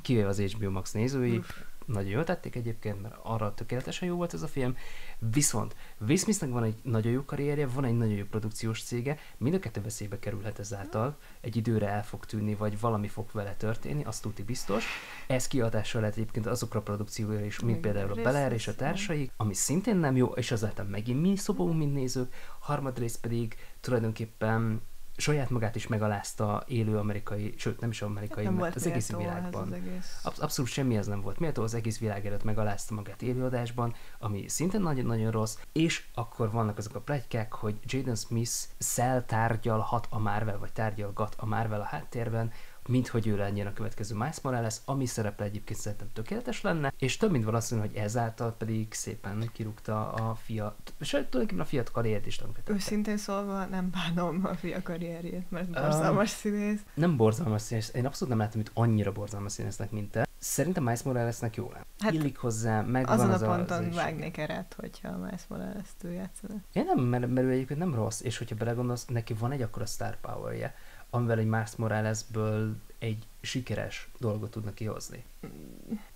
Kivéve az há bé o Max nézői. Uf. Nagyon jól tették egyébként, mert arra tökéletesen jó volt ez a film. Viszont Will Smithnek van egy nagyon jó karrierje, van egy nagyon jó produkciós cége, mind a kettő veszélybe kerülhet ezáltal, egy időre el fog tűnni, vagy valami fog vele történni, azt tuti biztos. Ez kihatással lehet egyébként azokra a produkcióra is, mint például a Bel-Air és a társai, ami szintén nem jó, és azáltal megint mi szobó, mint nézők. Harmadrészt pedig tulajdonképpen saját magát is megalázta élő amerikai, sőt nem is amerikai, nem mert az egész világban. Az egész. Absz- abszolút semmi ez nem volt méltó, az egész világ előtt megalázta magát élőadásban, ami szintén nagyon-nagyon rossz, és akkor vannak azok a pletykák, hogy Jaden Smith-szel tárgyalhat a Marvel, vagy tárgyalgat a Marvel a háttérben, mint hogy ő lenjen a következő Miles Morales, ami szereple egyébként szerintem tökéletes lenne, és több mint valószínű, hogy ezáltal pedig szépen kirúgta a fia, sőt, tulajdonképpen a fiat karriert is tönkretette. Őszintén szólva nem bánom a fia karrierjét, mert borzalmas uh, színész. Nem borzalmas színész, én abszolút nem láttam itt annyira borzalmas színésznek, mint te. Szerintem Miles Moralesnek jó lenne. Hát illik hozzá, megvan azon az a ponton az vágnék erát, hogyha Miles Moralest ő játszana. Én nem, mert, mert ő egyébként nem rossz, és hogyha belegondolsz, neki van egy akkora star powerje, amivel egy Mars Moralesből egy sikeres dolgot tudnak kihozni.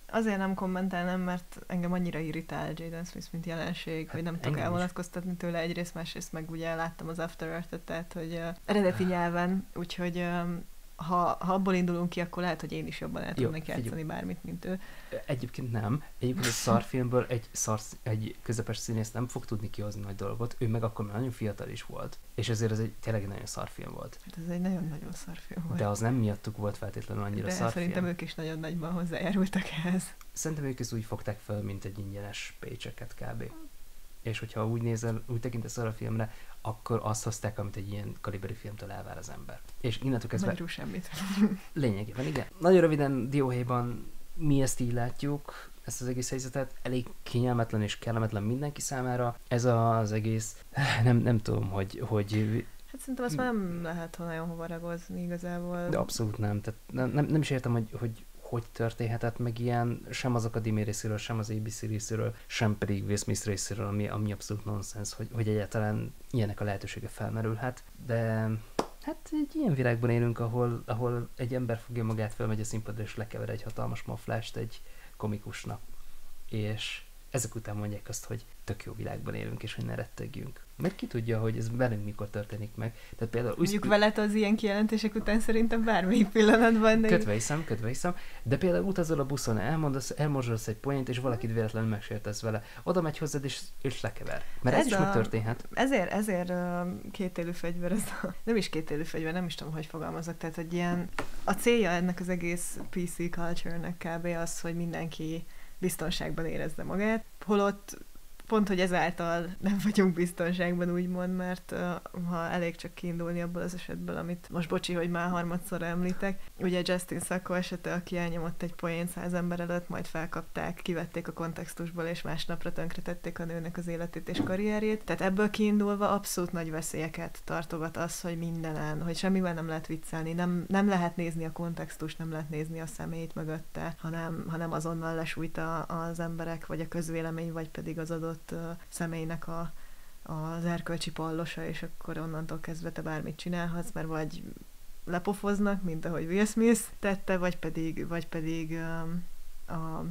Azért nem kommentálnám, mert engem annyira irritál Jaden Smith, mint jelenség, hát hogy nem tudok elvonatkoztatni is tőle egyrészt, másrészt meg ugye láttam az After Earth-et, tehát hogy uh, eredeti nyelven, úgyhogy uh, ha, ha abból indulunk ki, akkor lehet, hogy én is jobban el tudnék játszani bármit, mint ő. Egyébként nem. Egyébként egy szarfilmből egy, szar, egy közepes színész nem fog tudni kihozni nagy dolgot, ő meg akkor már nagyon fiatal is volt, és ezért ez egy tényleg nagyon szarfilm volt. Hát ez egy nagyon-nagyon szarfilm volt. De az nem miattuk volt feltétlenül annyira szarfilm. De szerintem ők is nagyon nagyban hozzájárultak ehhez. Szerintem ők is úgy fogták fel, mint egy ingyenes paychecket kb. És hogyha úgy nézel, úgy tekintesz arra a filmre, akkor azt hozták, amit egy ilyen kaliberi filmtől elvár az ember. És innentől kezdve... Magyarul semmit. Lényegében, igen. Nagyon röviden dióhéjban mi ezt így látjuk, ezt az egész helyzetet. Elég kényelmetlen és kellemetlen mindenki számára. Ez az egész... Nem, nem tudom, hogy... hogy... Hát szerintem azt már nem lehet nagyon hova ragozni igazából. De abszolút nem. Tehát nem, nem, nem is értem, hogy... hogy hogy történhetett meg ilyen, sem az Akadémia részéről, sem az á bé cé részéről, sem pedig Will Smith részéről, ami, ami abszolút nonsens, hogy, hogy egyáltalán ilyenek a lehetősége felmerülhet, de hát egy ilyen világban élünk, ahol, ahol egy ember fogja magát, felmegy a színpadra, és lekever egy hatalmas maflást egy komikusnak, és ezek után mondják azt, hogy tök jó világban élünk, és hogy ne rettegjünk. Mert ki tudja, hogy ez velünk mikor történik meg. Tehát például úgy... Mondjuk veled az ilyen kijelentések után szerintem bármelyik pillanatban. De... Kötve hiszem, kötve hiszem. De például utazol a buszon, elmondasz, elmorzsolsz egy poént, és valakit véletlenül megsértesz vele. Oda megy hozzád, és, és lekever. Mert ez, ez is a... megtörténhet. Ezért, ezért kétélű fegyver ez a... Nem is kétélű fegyver, nem is tudom, hogy fogalmazok. Tehát, hogy ilyen... A célja ennek az egész pé cé culture-nek kb. Az, hogy mindenki biztonságban érezze magát, holott pont, hogy ezáltal nem vagyunk biztonságban, úgymond, mert uh, ha elég csak kiindulni abból az esetből, amit most bocsi, hogy már harmadszor említek. Ugye Justin Sacco esete, aki elnyomott egy poént száz ember előtt, majd felkapták, kivették a kontextusból, és másnapra tönkretették a nőnek az életét és karrierjét. Tehát ebből kiindulva abszolút nagy veszélyeket tartogat az, hogy mindenen, hogy semmivel nem lehet viccelni, nem, nem lehet nézni a kontextust, nem lehet nézni a személyt mögötte, hanem, hanem azonnal lesújt a, az emberek, vagy a közvélemény, vagy pedig az adott személynek a, az erkölcsi pallosa, és akkor onnantól kezdve te bármit csinálhatsz, mert vagy lepofoznak, mint ahogy Will Smith tette, vagy pedig, vagy pedig a, a,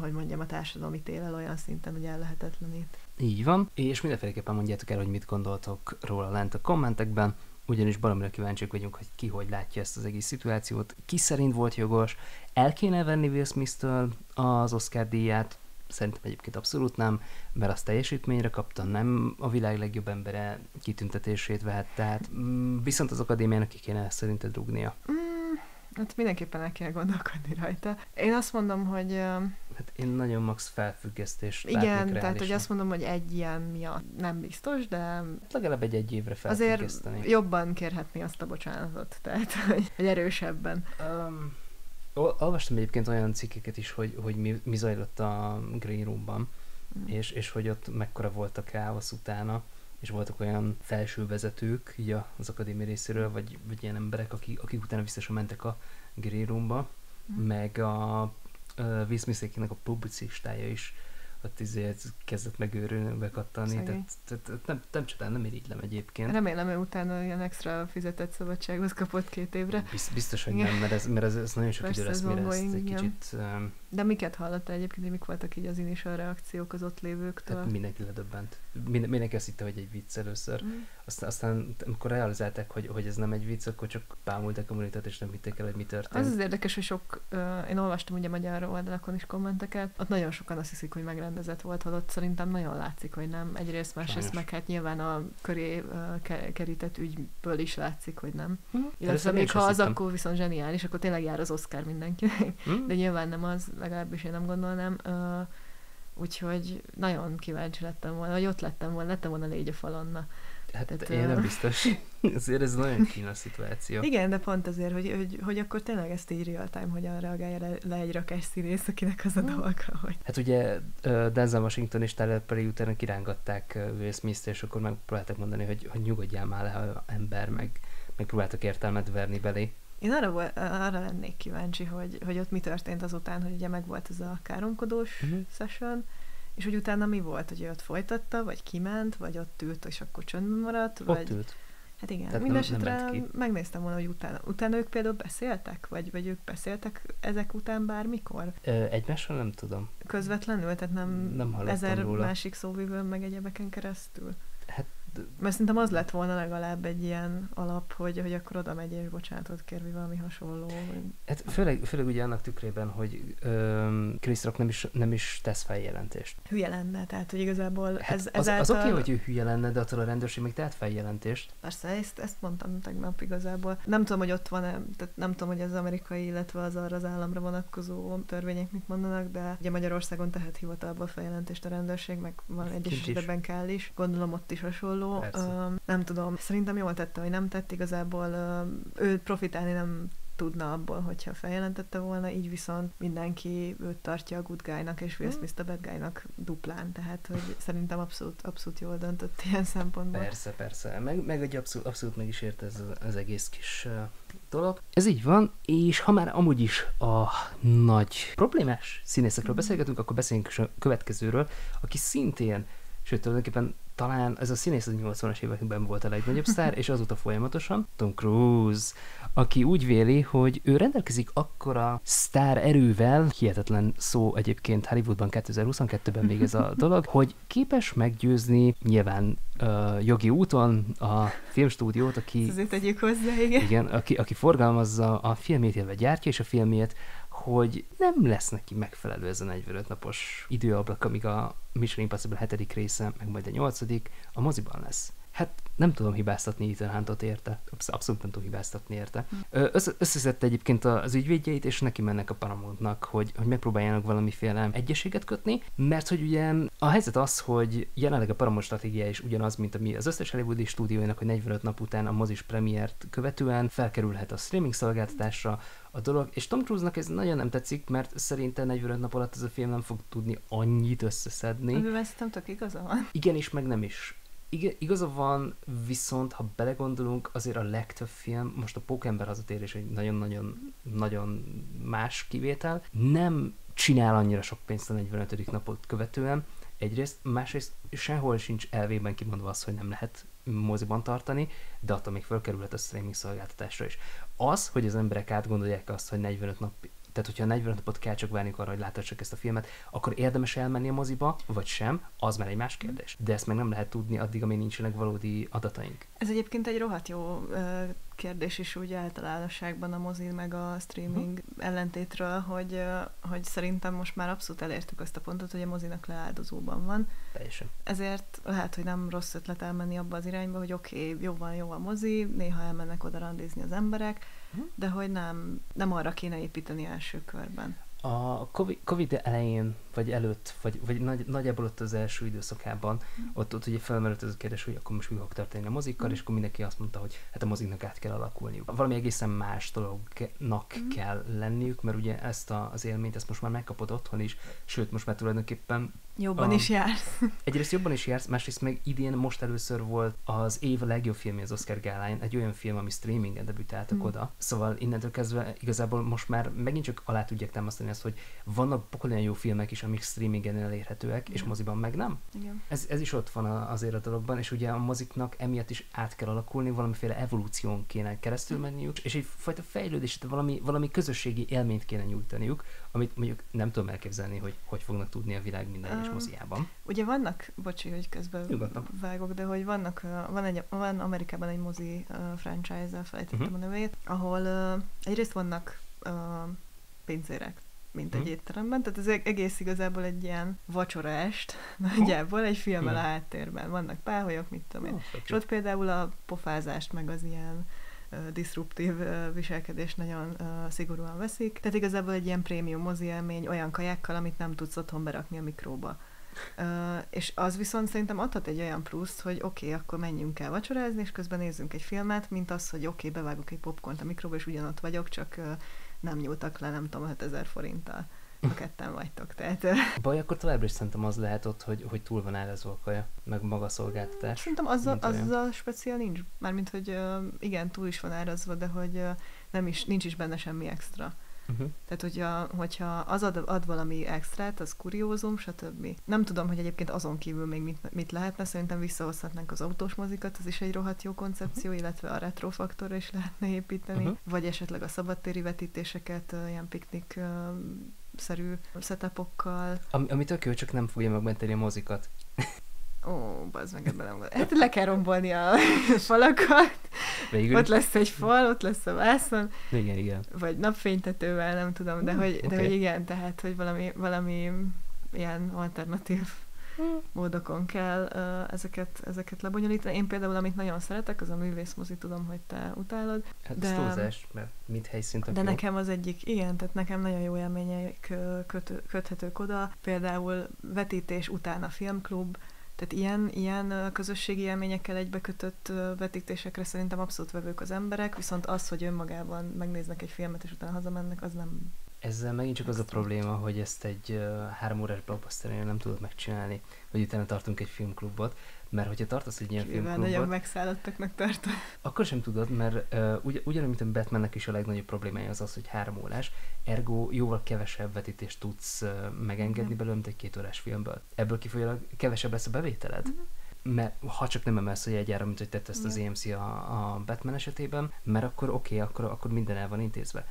hogy mondjam, a társadalmi télel olyan szinten, hogy ellehetetlenít. Így van, és mindenféleképpen mondjátok el, hogy mit gondoltok róla lent a kommentekben, ugyanis baromira kíváncsiak vagyunk, hogy ki hogy látja ezt az egész szituációt, ki szerint volt jogos, el kéne venni Will Smith-től az Oscar díját. Szerintem egyébként abszolút nem, mert azt teljesítményre kapta, nem a világ legjobb embere kitüntetését vehette, tehát mm, viszont az akadémiának ki kéne szerinted rúgnia. Mm, hát mindenképpen el kell gondolkodni rajta. Én azt mondom, hogy... Hát én nagyon max felfüggesztést látnék reálisan. Igen, tehát hogy azt mondom, hogy egy ilyen miatt nem biztos, de... Legalább egy egy évre felfüggeszteni. Azért jobban kérhetné azt a bocsánatot, tehát hogy erősebben. Um... Olvastam egyébként olyan cikkeket is, hogy, hogy mi, mi zajlott a Green Roomban, mm. és, és hogy ott mekkora volt a káosz utána, és voltak olyan felső vezetők így az akadémia részéről, vagy, vagy ilyen emberek, akik, akik utána biztosan mentek a Green Roomba, mm. meg a, a Will Smith-éknek a publicistája is ott izért kezdett megőrülve kattani, tehát, tehát nem, nem csodál, nem irigylem egyébként. Remélem, ő utána ilyen extra fizetett szabadsághoz kapott két évre. Biz, biztos, hogy nem, mert ez, mert ez, ez nagyon sok persze idő lesz, mire ezt egy kicsit... Um... De miket hallottál egyébként, hogy mik voltak így az initial reakciók az ott lévőktől? Tehát mindenki ledöbbent. Minden, mindenki azt hitte, hogy egy vicc először. Mm. Aztán, aztán amikor realizálták, hogy, hogy ez nem egy vicc, akkor csak bámulták a monitort, és nem hitték el, hogy mi történt. Az az érdekes, hogy sok, uh, én olvastam ugye magyar oldalakon is kommenteket, ott nagyon sokan azt hiszik, hogy megrendezett volt, holott szerintem nagyon látszik, hogy nem. Egyrészt másrészt meg hát nyilván a köré uh, ke- kerített ügyből is látszik, hogy nem. Mm. Illetve még ha az, hittem. Akkor viszont zseniális, akkor tényleg jár az Oscar mindenkinek. Mm. De nyilván nem az, legalábbis én nem gondolnám. Uh, úgyhogy nagyon kíváncsi lettem volna, vagy ott lettem volna, lettem volna légy a falonna. Hát tehát, én nem biztos. Azért ez nagyon kínos szituáció. Igen, de pont azért, hogy, hogy, hogy akkor tényleg ezt így real time, hogyan reagálja le, le egy rakás színész, akinek az a dolga, hogy... Hát ugye Denzel Washington és Tyler Perry utána kirángatták Will Smith-t, és akkor megpróbáltak mondani, hogy, hogy nyugodjál már le, ha ember, meg, meg próbáltak értelmet verni belé. Én arra, arra lennék kíváncsi, hogy, hogy ott mi történt azután, hogy ugye megvolt ez a káromkodós uh-huh. session, és hogy utána mi volt, hogy ott folytatta, vagy kiment, vagy ott ült, és akkor csöndben maradt, ott vagy... Ült. Hát igen, mindesetre megnéztem volna, hogy utána, utána ők például beszéltek? Vagy, vagy ők beszéltek ezek után bármikor? Ö, egymásról nem tudom. Közvetlenül? Tehát nem, nem ezer róla. Másik szóvivőn meg egyebeken keresztül? Hát... Mert szerintem az lett volna legalább egy ilyen alap, hogy, hogy akkor oda megy és bocsánatot kér, vagy valami hasonló. Vagy... Hát főleg, főleg ugye annak tükrében, hogy ö, Chris Rock nem is, nem is tesz feljelentést. Hülye lenne, tehát hogy igazából hát ez, az, ezáltal... Az oké, hogy ő hülye lenne, de attól a rendőrség még tehet feljelentést. Persze, ezt, ezt mondtam tegnap igazából. Nem tudom, hogy ott van-e, tehát nem tudom, hogy az amerikai, illetve az arra az államra vonatkozó törvények mit mondanak, de ugye Magyarországon tehet hivatalba feljelentést a rendőrség, meg van egy esetben kell is. Gondolom ott is hasonló. Uh, nem tudom, szerintem jól tette, hogy nem tett, igazából uh, ő profitálni nem tudna abból, hogyha feljelentette volna, így viszont mindenki őt tartja a good guy-nak, és Will Smith a bad guy-nak duplán, tehát hogy szerintem abszolút, abszolút jól döntött ilyen szempontból. Persze, persze, meg, meg egy abszolút, abszolút meg is ért ez az egész kis uh, dolog. Ez így van, és ha már amúgy is a nagy problémás színészekről mm. beszélgetünk, akkor beszéljünk a következőről, aki szintén, sőt, tulajdonképpen talán ez a színész a nyolcvanas években volt a legnagyobb sztár, és azóta folyamatosan Tom Cruise, aki úgy véli, hogy ő rendelkezik akkora sztár erővel, hihetetlen szó egyébként Hollywoodban kétezer-huszonkettőben még ez a dolog, hogy képes meggyőzni nyilván uh, jogi úton a filmstúdiót, aki, hozzá, igen. Igen, aki, aki forgalmazza a filmét, illetve gyártja és a filmét, hogy nem lesz neki megfelelő ez a negyvenöt napos időablak, amíg a Mission Impossible hetedik része, meg majd a nyolcadik a moziban lesz. Hát nem tudom hibáztatni Ethan Hawke-ot érte. Abszolút nem tudom hibáztatni érte. Össze- összeszedte egyébként az ügyvédjeit, és neki mennek a Paramountnak, hogy, hogy megpróbáljanak valamiféle egyességet kötni, mert hogy ugye a helyzet az, hogy jelenleg a Paramount stratégia is ugyanaz, mint ami az összes Hollywoodi stúdióinak, hogy negyvenöt nap után a mozis premiért követően felkerülhet a streaming szolgáltatásra a dolog, és Tom Cruise-nak ez nagyon nem tetszik, mert szerintem negyvenöt nap alatt ez a film nem fog tudni annyit összeszedni. Amiben szerintem tök igaza van. Igen is, meg nem is. Igen, igaza van, viszont ha belegondolunk, azért a legtöbb film, most a Pókember hazatérés egy nagyon-nagyon nagyon más kivétel, nem csinál annyira sok pénzt a negyvenötödik napot követően, egyrészt, másrészt sehol sincs elvében kimondva az, hogy nem lehet moziban tartani, de attól még felkerülhet a streaming szolgáltatásra is. Az, hogy az emberek átgondolják azt, hogy negyvenöt nap, tehát hogyha negyvenöt napot kell csak várni arra, hogy láthassák ezt a filmet, akkor érdemes elmenni a moziba, vagy sem, az már egy más kérdés. De ezt meg nem lehet tudni addig, amíg nincsenek valódi adataink. Ez egyébként egy rohadt jó uh, kérdés is úgy általánosságban a mozi meg a streaming hm. ellentétről, hogy, uh, hogy szerintem most már abszolút elértük azt a pontot, hogy a mozinak leáldozóban van. Teljesen. Ezért lehet, hogy nem rossz ötlet elmenni abba az irányba, hogy oké, okay, jó van, jó a mozi, néha elmennek oda randizni az emberek, de hogy nem, nem arra kéne építeni első körben. A Covid elején, vagy előtt, vagy, vagy nagy, nagyjából ott az első időszakában, ott, ott ugye felmerült az a kérdés, hogy akkor most mi fog történni a mozikkal, mm. és akkor mindenki azt mondta, hogy hát a moziknak át kell alakulniuk. Valami egészen más dolognak mm. kell lenniük, mert ugye ezt a, az élményt, ezt most már megkapod otthon is, sőt, most már tulajdonképpen... Jobban a, is jársz. Egyrészt jobban is jársz, másrészt meg idén most először volt az év legjobb filmje az Oscar gáláján, egy olyan film, ami streamingen debütáltak mm. oda. Szóval innentől kezdve igazából most már megint csak alá tudják támasztani azt, hogy vannak pokolyan jó filmek is, amik streamingen elérhetőek, mm. és moziban meg nem. Igen. Ez, ez is ott van azért a dologban, és ugye a moziknak emiatt is át kell alakulni, valamiféle evolúción kéne keresztül menniük, és egyfajta fejlődést, valami, valami közösségi élményt kéne nyújtaniuk, amit mondjuk nem tudom elképzelni, hogy hogy fognak tudni a világ minden egyes moziában. Ugye vannak, bocsi, hogy közben Nyugodtan. vágok, de hogy vannak, van, egy, van Amerikában egy mozi uh, franchise-el, felejtettem uh-huh. a nevét, ahol uh, egyrészt vannak uh, pincérek, mint uh-huh. egy étteremben, tehát ez egész igazából egy ilyen vacsoraest, uh-huh. nagyjából egy filmmel uh-huh. a háttérben. Vannak páholyok, mit tudom én. Uh, És ott például a pofázást, meg az ilyen diszruptív viselkedést nagyon szigorúan veszik. Tehát igazából egy ilyen prémium mozi élmény olyan kajákkal, amit nem tudsz otthon berakni a mikróba. És az viszont szerintem adhat egy olyan pluszt, hogy oké, okay, akkor menjünk el vacsorázni, és közben nézzünk egy filmet, mint az, hogy oké, okay, bevágok egy popcornt a mikróba, és ugyanott vagyok, csak nem nyúltak le, nem tudom, ötezer forinttal. A ketten vagytok, tehát... Baj, akkor továbbra is szerintem az lehet ott, hogy, hogy túl van állazó a kaja, meg maga a szolgáltatás. Szerintem azzal, azzal speciál nincs. Mármint, hogy igen, túl is van árazva, de hogy nem is, nincs is benne semmi extra. Uh-huh. Tehát, hogyha, hogyha az ad, ad valami extrát, az kuriózum, stb. Nem tudom, hogy egyébként azon kívül még mit, mit lehetne, szerintem visszahozhatnánk az autós mozikat, az is egy rohadt jó koncepció, uh-huh. illetve a retrofaktorra is lehetne építeni, uh-huh. vagy esetleg a szabadtéri vetítéseket, ilyen piknik szerű setupokkal. Am, ami tök jó, csak nem fogja megmenteni a mozikat. Ó, bazd meg, ebben nem gondolom. Hát le kell rombolni a falakat. Végül. Ott lesz egy fal, ott lesz a vászon. Igen, igen. Vagy napfénytetővel, nem tudom, de, mm, hogy, okay. de hogy igen, tehát, hogy valami, valami ilyen alternatív mm. módokon kell uh, ezeket, ezeket lebonyolítani. Én például, amit nagyon szeretek, az a művészmozi, tudom, hogy te utálod. Hát de, szózás, mert mint helyszínt. De nekem az egyik, igen, tehát nekem nagyon jó élmények kötő, köthetők oda. Például vetítés után a filmklub. Tehát ilyen, ilyen közösségi élményekkel egybekötött vetítésekre szerintem abszolút vevők az emberek, viszont az, hogy önmagában megnéznek egy filmet, és utána hazamennek, az nem... Ezzel megint csak az a probléma, hogy ezt egy uh, három órás blockbusternél nem tudod megcsinálni, hogy utána tartunk egy filmklubot, mert hogyha tartasz egy ilyen Kíván filmklubot... nagyon megszállottaknak tartom. Akkor sem tudod, mert uh, ugy, ugyanúgy, mint a Batmannek is a legnagyobb problémája az az, hogy három órás, ergo jóval kevesebb vetítést tudsz uh, megengedni belőle, mint egy két órás filmből. Ebből kifolyólag kevesebb lesz a bevételed. Mm-hmm. Mert ha csak nem emelsz a jegyára, mint hogy tett ezt az á em cé a, a Batman esetében, mert akkor oké, okay, akkor, akkor minden el van intézve.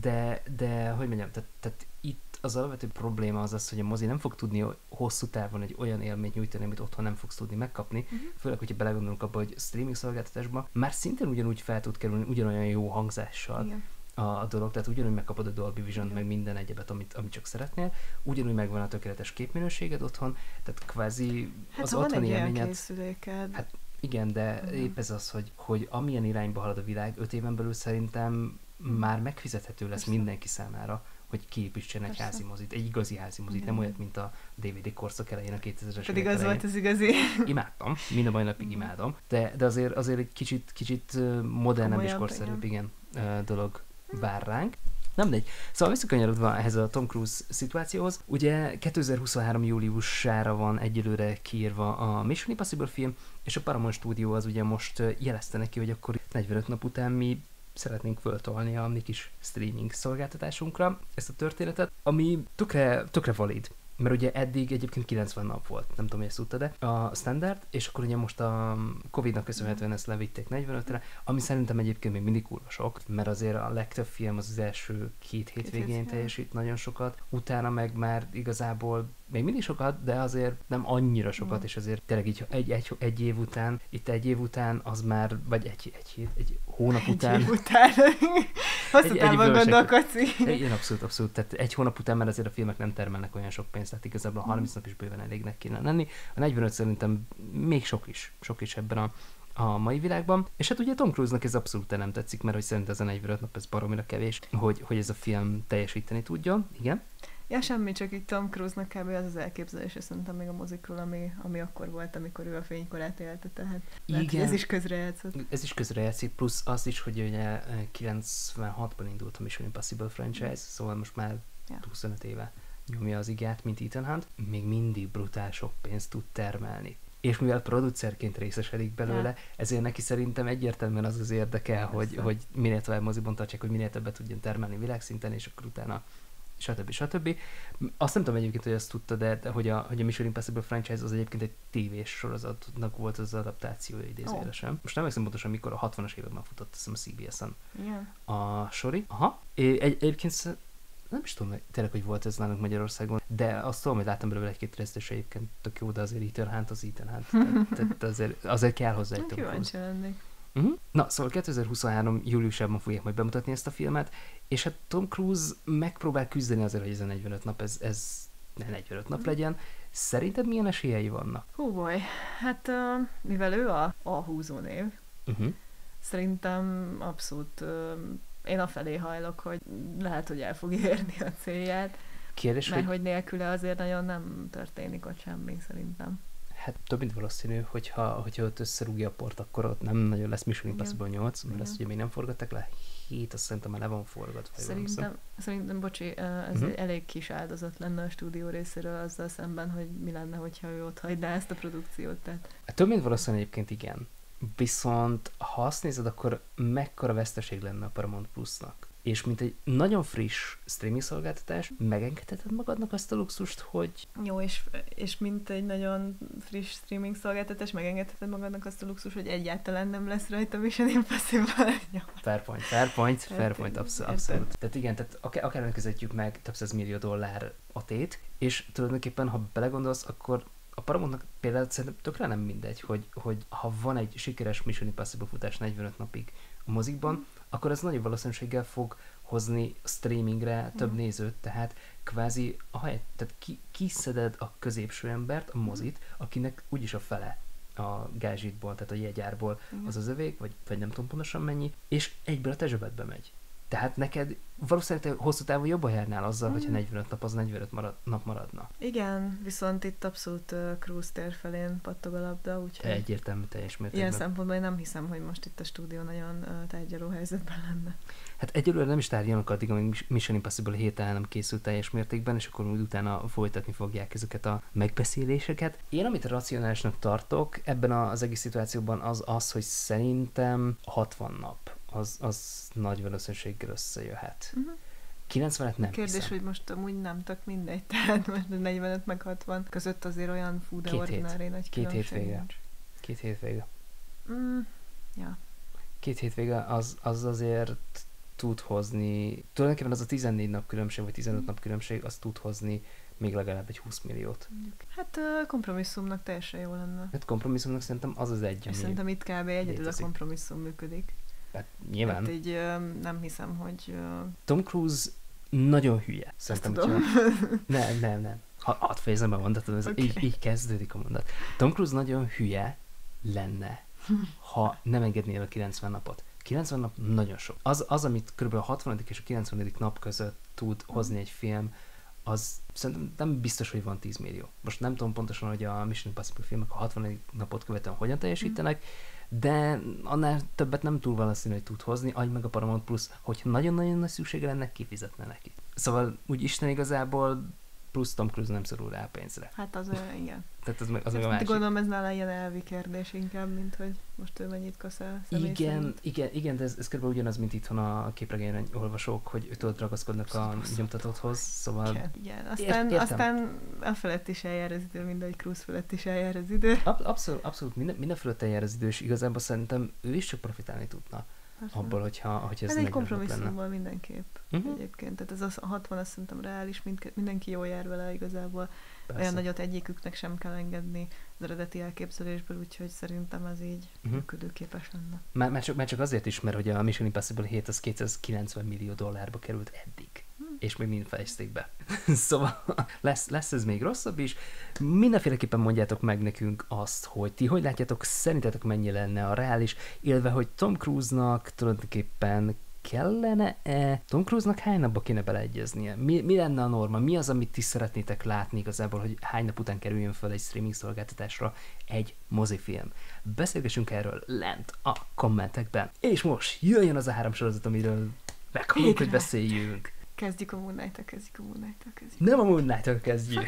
De, de, hogy mondjam, tehát, tehát itt az alapvető probléma az az, hogy a mozi nem fog tudni hosszú távon egy olyan élményt nyújtani, amit otthon nem fogsz tudni megkapni, uh-huh. főleg, hogyha belegondolunk abba, hogy streaming szolgáltatásban már szintén ugyanúgy fel tud kerülni ugyanolyan jó hangzással Igen. a, a dolog, tehát ugyanúgy megkapod a Dolby Vision-t, meg minden egyebet, amit, amit csak szeretnél, ugyanúgy megvan a tökéletes képminőséged otthon, tehát kvázi hát, az otthoni élményed... Hát igen, de uh-huh. épp ez az, hogy, hogy amilyen irányba halad a világ, öt éven belül szerintem már megfizethető lesz Persze. mindenki számára, hogy kiépítsen egy Persze. házimozit, egy igazi házimozit, Igen. nem olyat, mint a dé vé dé korszak elején, a kétezres évek Pedig az elején. Volt az igazi. Imádtam, mind a mai napig imádom, de, de azért, azért egy kicsit, kicsit modernebb és korszerűbb igen. igen, dolog vár ránk. Nem mindegy. Szóval visszakanyarodva ehhez a Tom Cruise szituációhoz, ugye kétezer-huszonhárom júliusára van egyelőre kiírva a Mission Impossible film, és a Paramount Studio az ugye most jelezte neki, hogy akkor negyvenöt nap után mi szeretnénk föltolni a mi kis streaming szolgáltatásunkra ezt a történetet, ami tökre, tökre valid. Mert ugye eddig egyébként kilencven nap volt, nem tudom, hogy ezt tudtad, de a standard, és akkor ugye most a Covid-nak köszönhetően ezt levitték negyvenötre, ami szerintem egyébként még mindig kurva sok, mert azért a legtöbb film az, az első két hétvégén teljesít nagyon sokat, utána meg már igazából még mindig sokat, de azért nem annyira sokat, mm. és azért tényleg így egy, egy, egy év után, itt egy év után az már, vagy egy, egy hét, egy hónap egy után. Év után. Hosszú távon gondolkodsz így. Igen, abszolút, abszolút. Tehát egy hónap után már azért a filmek nem termelnek olyan sok pénzt, tehát igazából a harminc mm. nap is bőven elégnek kéne lenni. A negyvenöt szerintem még sok is, sok is ebben a a mai világban, és hát ugye Tom Cruise-nak ez abszolút nem tetszik, mert hogy szerint ez a negyvenöt nap ez baromira kevés, hogy, hogy ez a film teljesíteni tudja, igen. Ja, semmi, csak így Tom Cruise-nak kb. Az az elképzelés, és szerintem még a mozikról, ami, ami akkor volt, amikor ő a fénykorát élte, tehát lehet, igen. ez is közrejátszott. Ez is közrejátszik, plusz az is, hogy ugye kilencvenhatban indult a Mission Impossible franchise, mm. szóval most már ja. huszonöt éve nyomja az igát, mint Ethan Hunt, még mindig brutál sok pénzt tud termelni. És mivel producerként részesedik belőle, ja. ezért neki szerintem egyértelműen az az érdekel, hogy, hogy minél tovább moziban tartsák, hogy minél többet tudjon termelni világszinten, és akkor utána stb. Stb. Azt nem tudom egyébként, hogy azt tudta, de hogy a, hogy a Mission Impossible franchise az egyébként egy tévés sorozatnak volt az adaptációja idézőjelesen. Oh. Most nem emlékszem pontosan, mikor a hatvanas években futott, azt hiszem, a C B S-en yeah. a sori. Aha. Egy, egyébként nem is tudom tényleg, hogy volt ez nálunk Magyarországon, de azt tudom, hogy láttam belőle egy-két részt, és egyébként tök jó, de azért Ethan Hunt az Ethan Hunt. Tehát azért, azért kell hozzá egy több fúz. Uh-huh. Na, szóval kétezer-huszonhárom júliusában fogják majd bemutatni ezt a filmet, és hát Tom Cruise megpróbál küzdeni azért, hogy ez a negyvenöt nap, ez, ez ne negyvenöt nap legyen. Szerinted milyen esélyei vannak? Hú boly, hát uh, mivel ő a, a húzónév, uh-huh. szerintem abszolút uh, én afelé hajlok, hogy lehet, hogy el fog érni a célját, Kérdés, mert hogy... hogy nélküle azért nagyon nem történik ott semmi, szerintem. Hát több mint valószínű, hogyha, hogyha ott összerúgja a port, akkor ott nem nagyon lesz Mission Impossible nyolc, mert ezt ugye még nem forgatták le, hét, azt szerintem már le van forgatva. Szerintem, szerintem bocsi, ez uh-huh. elég kis áldozat lenne a stúdió részéről azzal szemben, hogy mi lenne, hogyha ő ott hagyná ezt a produkciót. Tehát... Hát több mint valószínű egyébként igen. Viszont ha azt nézed, akkor mekkora veszteség lenne a Paramount Plusnak? és mint egy nagyon friss streaming szolgáltatás, megengedheted magadnak azt a luxust, hogy... Jó, és, és mint egy nagyon friss streaming szolgáltatás, megengedheted magadnak azt a luxust, hogy egyáltalán nem lesz rajta Mission Impossible. Fair point, fair point, fair point, abszol, abszolút. Tehát igen, tehát akár, akár megközelítjük meg több száz millió dollár a tét, és tulajdonképpen, ha belegondolsz, akkor a Paramountnak például szerintem tökre nem mindegy, hogy, hogy ha van egy sikeres Mission Impossible futás negyvenöt napig a mozikban, akkor ez nagy valószínűséggel fog hozni streamingre több mm. nézőt, tehát kvázi ahelyett, tehát ki, kiszeded a középső embert, a mozit, akinek úgyis a fele a gázsitból, tehát a jegyárból mm. az az övék, vagy, vagy nem tudom pontosan mennyi, és egyből a te zsebedbe megy. Tehát neked valószínűleg hosszú távon jobban járnál azzal, mm. hogyha negyvenöt nap, az negyvenöt marad, nap maradna. Igen, viszont itt abszolút uh, Cruise tér felén pattog a labda, úgyhogy... Egyértelmű, teljes mértékben. Ilyen szempontból én nem hiszem, hogy most itt a stúdió nagyon uh, tárgyaló helyzetben lenne. Hát egyelőre nem is tárgyalnak addig, amíg Mission Impossible hét el nem készült teljes mértékben, és akkor úgy utána folytatni fogják ezeket a megbeszéléseket. Én, amit racionálisnak tartok ebben az egész szituációban, az az, hogy szerintem hatvan nap. Az, az nagy valószínűséggel összejöhet. Uh-huh. kilencvenet nem Kérdés, hiszem. Hogy most amúgy nem tök mindegy, tehát most negyvenöt meg hatvan között azért olyan fú, de ordinári nagy különbség. Két hétvége. Két hétvége. Mm, ja. Két hétvége az, az azért tud hozni, tulajdonképpen az a tizennégy nap különbség, vagy tizenöt mm. nap különbség, az tud hozni még legalább egy húsz milliót. Hát kompromisszumnak teljesen jó lenne. Hát kompromisszumnak szerintem az az egy, ami szerintem itt kb. Egyedül a kompromisszum működik. Hát nyilván. Hát így nem hiszem, hogy... Tom Cruise nagyon hülye. Szerintem, tudom. Nem, nem, nem. Ha ad fejezem be a mondatot, ez okay. így, így kezdődik a mondat. Tom Cruise nagyon hülye lenne, ha nem engednél a kilencven napot. kilencven nap nagyon sok. Az, az amit kb. a hatvanadik és a kilencvenedik nap között tud hozni egy film, az szerintem nem biztos, hogy van tíz millió. Most nem tudom pontosan, hogy a Mission Impossible filmek a hatvanadik napot követően hogyan teljesítenek, mm. de annál többet nem túl valószínű, hogy tud hozni, adj meg a Paramount Plus, hogyha nagyon-nagyon nagy szüksége lenne, kifizetne neki. Szóval úgy Isten igazából plusz Tom Cruise nem szorul rá pénzre. Hát az olyan, igen. Tehát az meg, az meg a másik. Gondolom ez nála ilyen elvi kérdés inkább, mint hogy most ő mennyit kaszál személy igen, szerint. Igen, igen, de ez, ez körülbelül ugyanaz, mint itthon a képregény olvasók, hogy őtől ragaszkodnak a nyomtatóthoz, szóval... Igen, igen. Aztán, Ért, aztán a felett is eljár az idő, mindegy Cruise felett is eljár az idő. Abszolút, abszolút, abszolút minden, minden felett eljár az idő, és igazából szerintem ő is csak profitálni tudna. Abból, hogyha, hogyha ez egy kompromisszumból mindenképp uh-huh. egyébként. Tehát ez az a hatvan, azt szerintem reális, mindenki jól jár vele igazából. Persze. Olyan nagyot egyiküknek sem kell engedni az eredeti elképzelésből, úgyhogy szerintem ez így uh-huh. működőképes lenne. Már, már, csak, már csak azért is, mert hogy a Mission Impossible hét az kétszázkilencven millió dollárba került eddig. Hmm. És még mind fejezték be. Szóval lesz, lesz ez még rosszabb is. Mindenféleképpen mondjátok meg nekünk azt, hogy ti hogy látjátok, szerintetek mennyi lenne a reális, illetve hogy Tom Cruise-nak tulajdonképpen kellene-e, Tom Cruise-nak hány napba kéne beleegyeznie? Mi, mi lenne a norma? Mi az, amit ti szeretnétek látni igazából, hogy hány nap után kerüljön fel egy streaming szolgáltatásra egy mozifilm? Beszélgessünk erről lent a kommentekben. És most jöjjön az a három sorozat, amiről meghalunk, hogy beszéljünk. Kezdjük a Moon Knight-től, kezdjük a Moon Knight-től, kezdjük. Nem a Moon Knight-től kezdjük.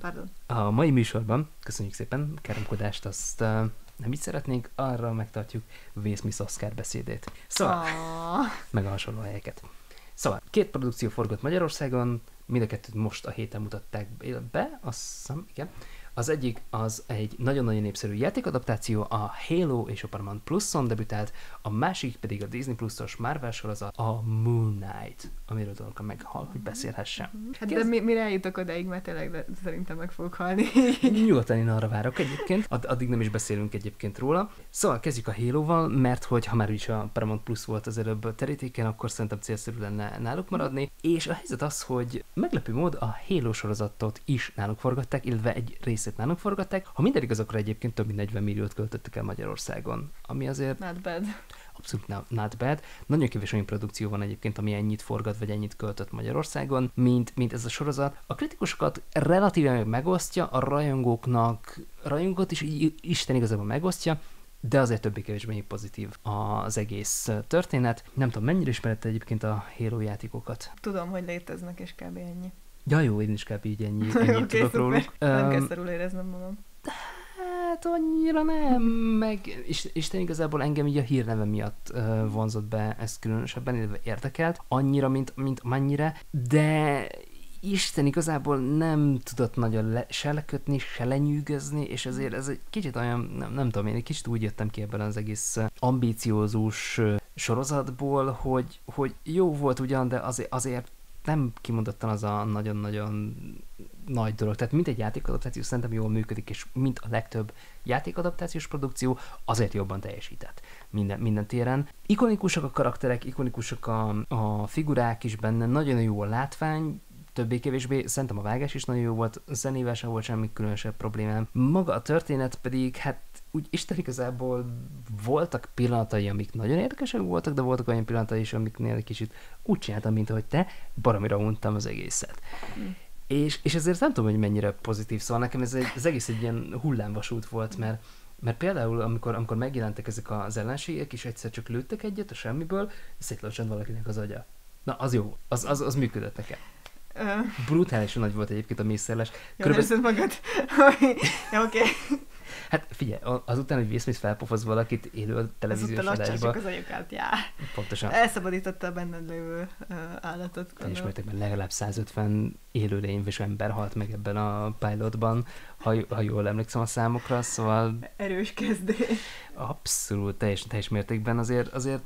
Pardon. A mai műsorban, köszönjük szépen, káromkodást azt uh, nem így szeretnénk, arra megtartjuk Will Smith Oscar beszédét. Szóval, oh. meg a hasonló helyeket. Szóval, két produkció forgott Magyarországon, mind a kettőt most a héten mutatták be, azt hiszem, igen. Az egyik az egy nagyon-nagyon népszerű játékadaptáció, a Halo és a Paramount Plus-on debütált, a másik pedig a Disney Plus-os Marvel sorozat, a Moon Knight, amiről dolga meghal, hogy beszélhessem. Hát de mi, mire eljutok odáig, mert tényleg de szerintem meg fogok halni. Nyugodtan én arra várok egyébként, Ad, addig nem is beszélünk egyébként róla. Szóval kezdjük a Halo-val, mert hogy ha már is a Paramount Plus volt az előbb terítéken, akkor szerintem célszerű lenne náluk maradni, és a helyzet az, hogy meglepő mód a Halo sorozatot is náluk forgatták, illetve egy rész nálunk forgatták. Ha minden igaz, akkor egyébként több mint negyven milliót költöttek el Magyarországon, ami azért... Not bad. Abszolút not bad. Nagyon kevés olyan produkció van egyébként, ami ennyit forgat, vagy ennyit költött Magyarországon, mint, mint ez a sorozat. A kritikusokat relatíve megosztja, a rajongóknak rajongót is Isten igazából megosztja, de azért többé-kevésbé pozitív az egész történet. Nem tudom, mennyire ismerette egyébként a Halo játékokat. Tudom, hogy léteznek, és kb. Ennyi. Ja, jó, én is kb. Így ennyi, ennyit tudok róluk. Nem kell szarul éreznem magam. hát annyira nem, meg Isten igazából engem így a hírneve miatt vonzott be, ez különösebben, illetve érdekelt, annyira, mint, mint amennyire, de Isten igazából nem tudott nagyon le, se lekötni, se lenyűgözni, és ezért ez egy kicsit olyan, nem, nem tudom, én egy kicsit úgy jöttem ki ebben az egész ambíciózus sorozatból, hogy, hogy jó volt ugyan, de azért, azért nem kimondottan az a nagyon-nagyon nagy dolog. Tehát mint egy játékadaptáció szerintem jól működik, és mint a legtöbb játékadaptációs produkció azért jobban teljesített minden, minden téren. Ikonikusak a karakterek, ikonikusak a, a figurák is benne, nagyon jó a látvány, többé-kevésbé szerintem a vágás is nagyon jó volt, zenével sem volt semmi különösebb problémám. Maga a történet pedig, hát úgy Isten igazából voltak pillanatai, amik nagyon érdekesek voltak, de voltak olyan pillanatai is, amiknél egy kicsit úgy csináltam, mint ahogy te, baromira untam az egészet. Mm. És, és ezért nem tudom, hogy mennyire pozitív, szóval nekem ez egy, az egész egy ilyen hullámvasút volt, mert, mert például amikor, amikor megjelentek ezek az ellenségek, és egyszer csak lőttek egyet a semmiből, szétlocsant valakinek az agya. Na, az jó, az, az, az működött nekem. Brutálisan nagy volt egyébként a mészszerles. Jó, Körülbelül... magad. Ja, oké. Okay. Hát figyelj, azután, hogy Will Smith felpofoz valakit élő a televíziós adásba. Azután adásba, az anyukát, já. Pontosan. Elszabadította a benned lévő uh, állatot. Teljes mértékben legalább száz ötven élőlény és ember halt meg ebben a pilotban, ha, ha jól emlékszem a számokra, szóval... Erős kezdés. Abszolút, teljes, teljes mértékben azért, azért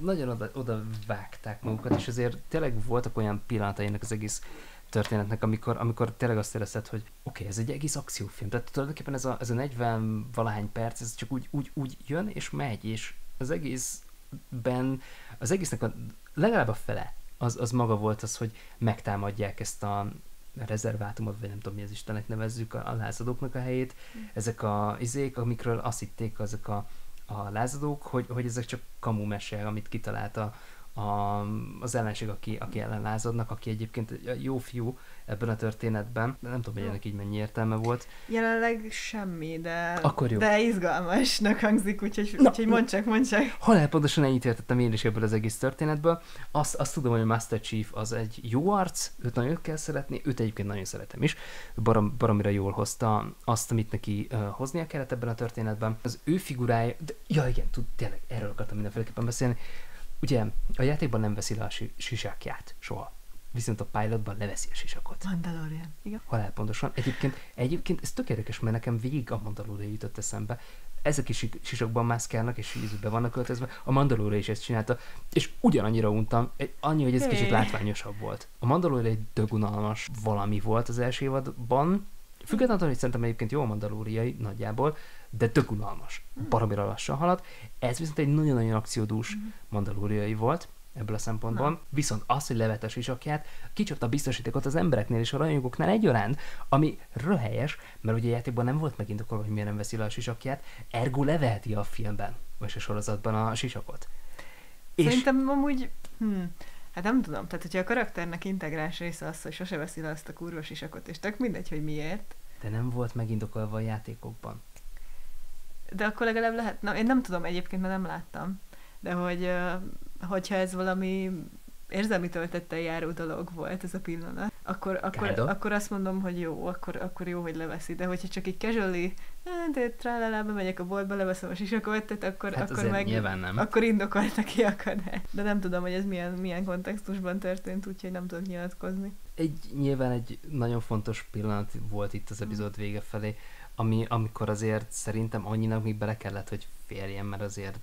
nagyon oda, oda vágták magukat, és azért tényleg voltak olyan pillanatainak az egész történetnek, amikor, amikor tényleg azt érezted, hogy oké, okay, ez egy egész akciófilm, tehát tulajdonképpen ez a, ez a negyven valahány perc, ez csak úgy, úgy, úgy jön és megy, és az egészben, az egésznek a, legalább a fele, az, az maga volt az, hogy megtámadják ezt a rezervátumot, vagy nem tudom mi az Istennek nevezzük, a, a lázadóknak a helyét, ezek a izék, amikről azt hitték ezek a, a lázadók, hogy, hogy ezek csak kamu mese, amit kitalálta A, az ellenség, aki, aki ellen lázadnak, aki egyébként jó fiú ebben a történetben. De nem tudom, hogy ennek így mennyi értelme volt. Jelenleg semmi, de, de izgalmasnak hangzik, úgyhogy, úgyhogy mondd csak, mondd csak. Halál pontosan ennyit értettem én is ebből az egész történetből. Azt, azt tudom, hogy a Master Chief az egy jó arc, őt nagyon kell szeretni, őt egyébként nagyon szeretem is. Barom, baromira jól hozta azt, amit neki uh, hoznia kellett ebben a történetben. Az ő figurája, de, ja igen, tud, tényleg erről akartam mindenféleképpen beszélni. Ugye a játékban nem veszi le a si- sisákját soha, viszont a pilotban leveszi a sisakot. Mandalorian, igen. Halálpontosan. Egyébként, egyébként ez tök érdekes, mert nekem végig a Mandalorian jutott eszembe. Ezek is sisakban mászkálnak, és ízbe vannak öltözve. A Mandalorian is ezt csinálta, és ugyanannyira untam, annyi, hogy ez kicsit látványosabb volt. A Mandalorian egy dögunalmas valami volt az első évadban, függetlenül, hogy szerintem egyébként jó a Mandalorian nagyjából, de tök unalmas, baromira lassan halad. Ez viszont egy nagyon-nagyon akciódús mm. mandalóriai volt ebből a szempontból. Na. Viszont az, hogy levet a sisakját, kicsapta a biztosítékot az embereknél és a rajongóknál egyaránt, ami röhelyes, mert ugye a játékban nem volt megindokolva, hogy miért nem veszi le a sisakját, ergo leveheti a filmben, vagy a sorozatban a sisakot. Szerintem és... amúgy... Hm. Hát nem tudom, tehát hogyha a karakternek integráns része az, hogy sose veszi le azt a kurva sisakot, és tök mindegy, hogy miért. De nem volt megindokolva a játékokban. De akkor legalább lehet, na, én nem tudom egyébként, mert nem láttam, de hogy, hogyha ez valami érzelmi töltettel járó dolog volt ez a pillanat, akkor, akkor, akkor azt mondom, hogy jó, akkor, akkor jó, hogy leveszi, de hogyha csak így casually, de trálálába megyek a boltba, leveszem a sisakot, tehát akkor, hát akkor meg akkor indokolta ki akadás. De nem tudom, hogy ez milyen, milyen kontextusban történt, úgyhogy nem tudok nyilatkozni. Egy, nyilván egy nagyon fontos pillanat volt itt az epizód vége felé, Ami, amikor azért szerintem annyinak még bele kellett, hogy férjen, mert azért,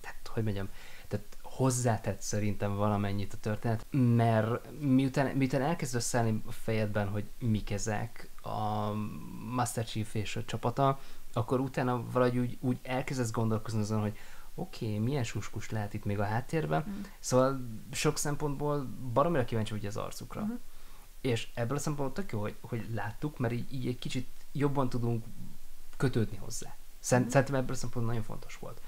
tehát, hogy mondjam, tehát hozzátett szerintem valamennyit a történet, mert miután, miután elkezd összeállni a fejedben, hogy mik ezek a Master Chief és a csapata, akkor utána valahogy úgy, úgy elkezdesz gondolkozni azon, hogy oké, okay, milyen suskus lehet itt még a háttérben, mm. szóval sok szempontból baromira kíváncsi ugye az arcukra. Mm-hmm. És ebből a szempontból tök jó, hogy, hogy láttuk, mert így, így egy kicsit jobban tudunk kötődni hozzá. Szerintem ebből a szempontból nagyon fontos volt.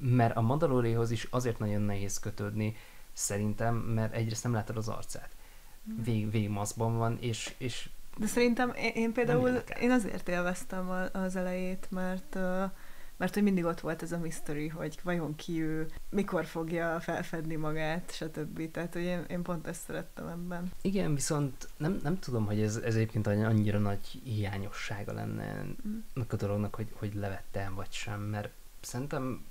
Mert a Mandalorianhoz is azért nagyon nehéz kötődni, szerintem, mert egyrészt nem látod az arcát. Vég, végmaszkban van, és... és de szerintem én, én például én azért élveztem az elejét, mert mert hogy mindig ott volt ez a mystery, hogy vajon ki ő, mikor fogja felfedni magát, stb. Tehát, hogy én, én pont ezt szerettem ebben. Igen, viszont nem, nem tudom, hogy ez, ez egyébként annyira nagy hiányossága lenne ennek a dolognak, hogy, hogy levettem vagy sem, mert szerintem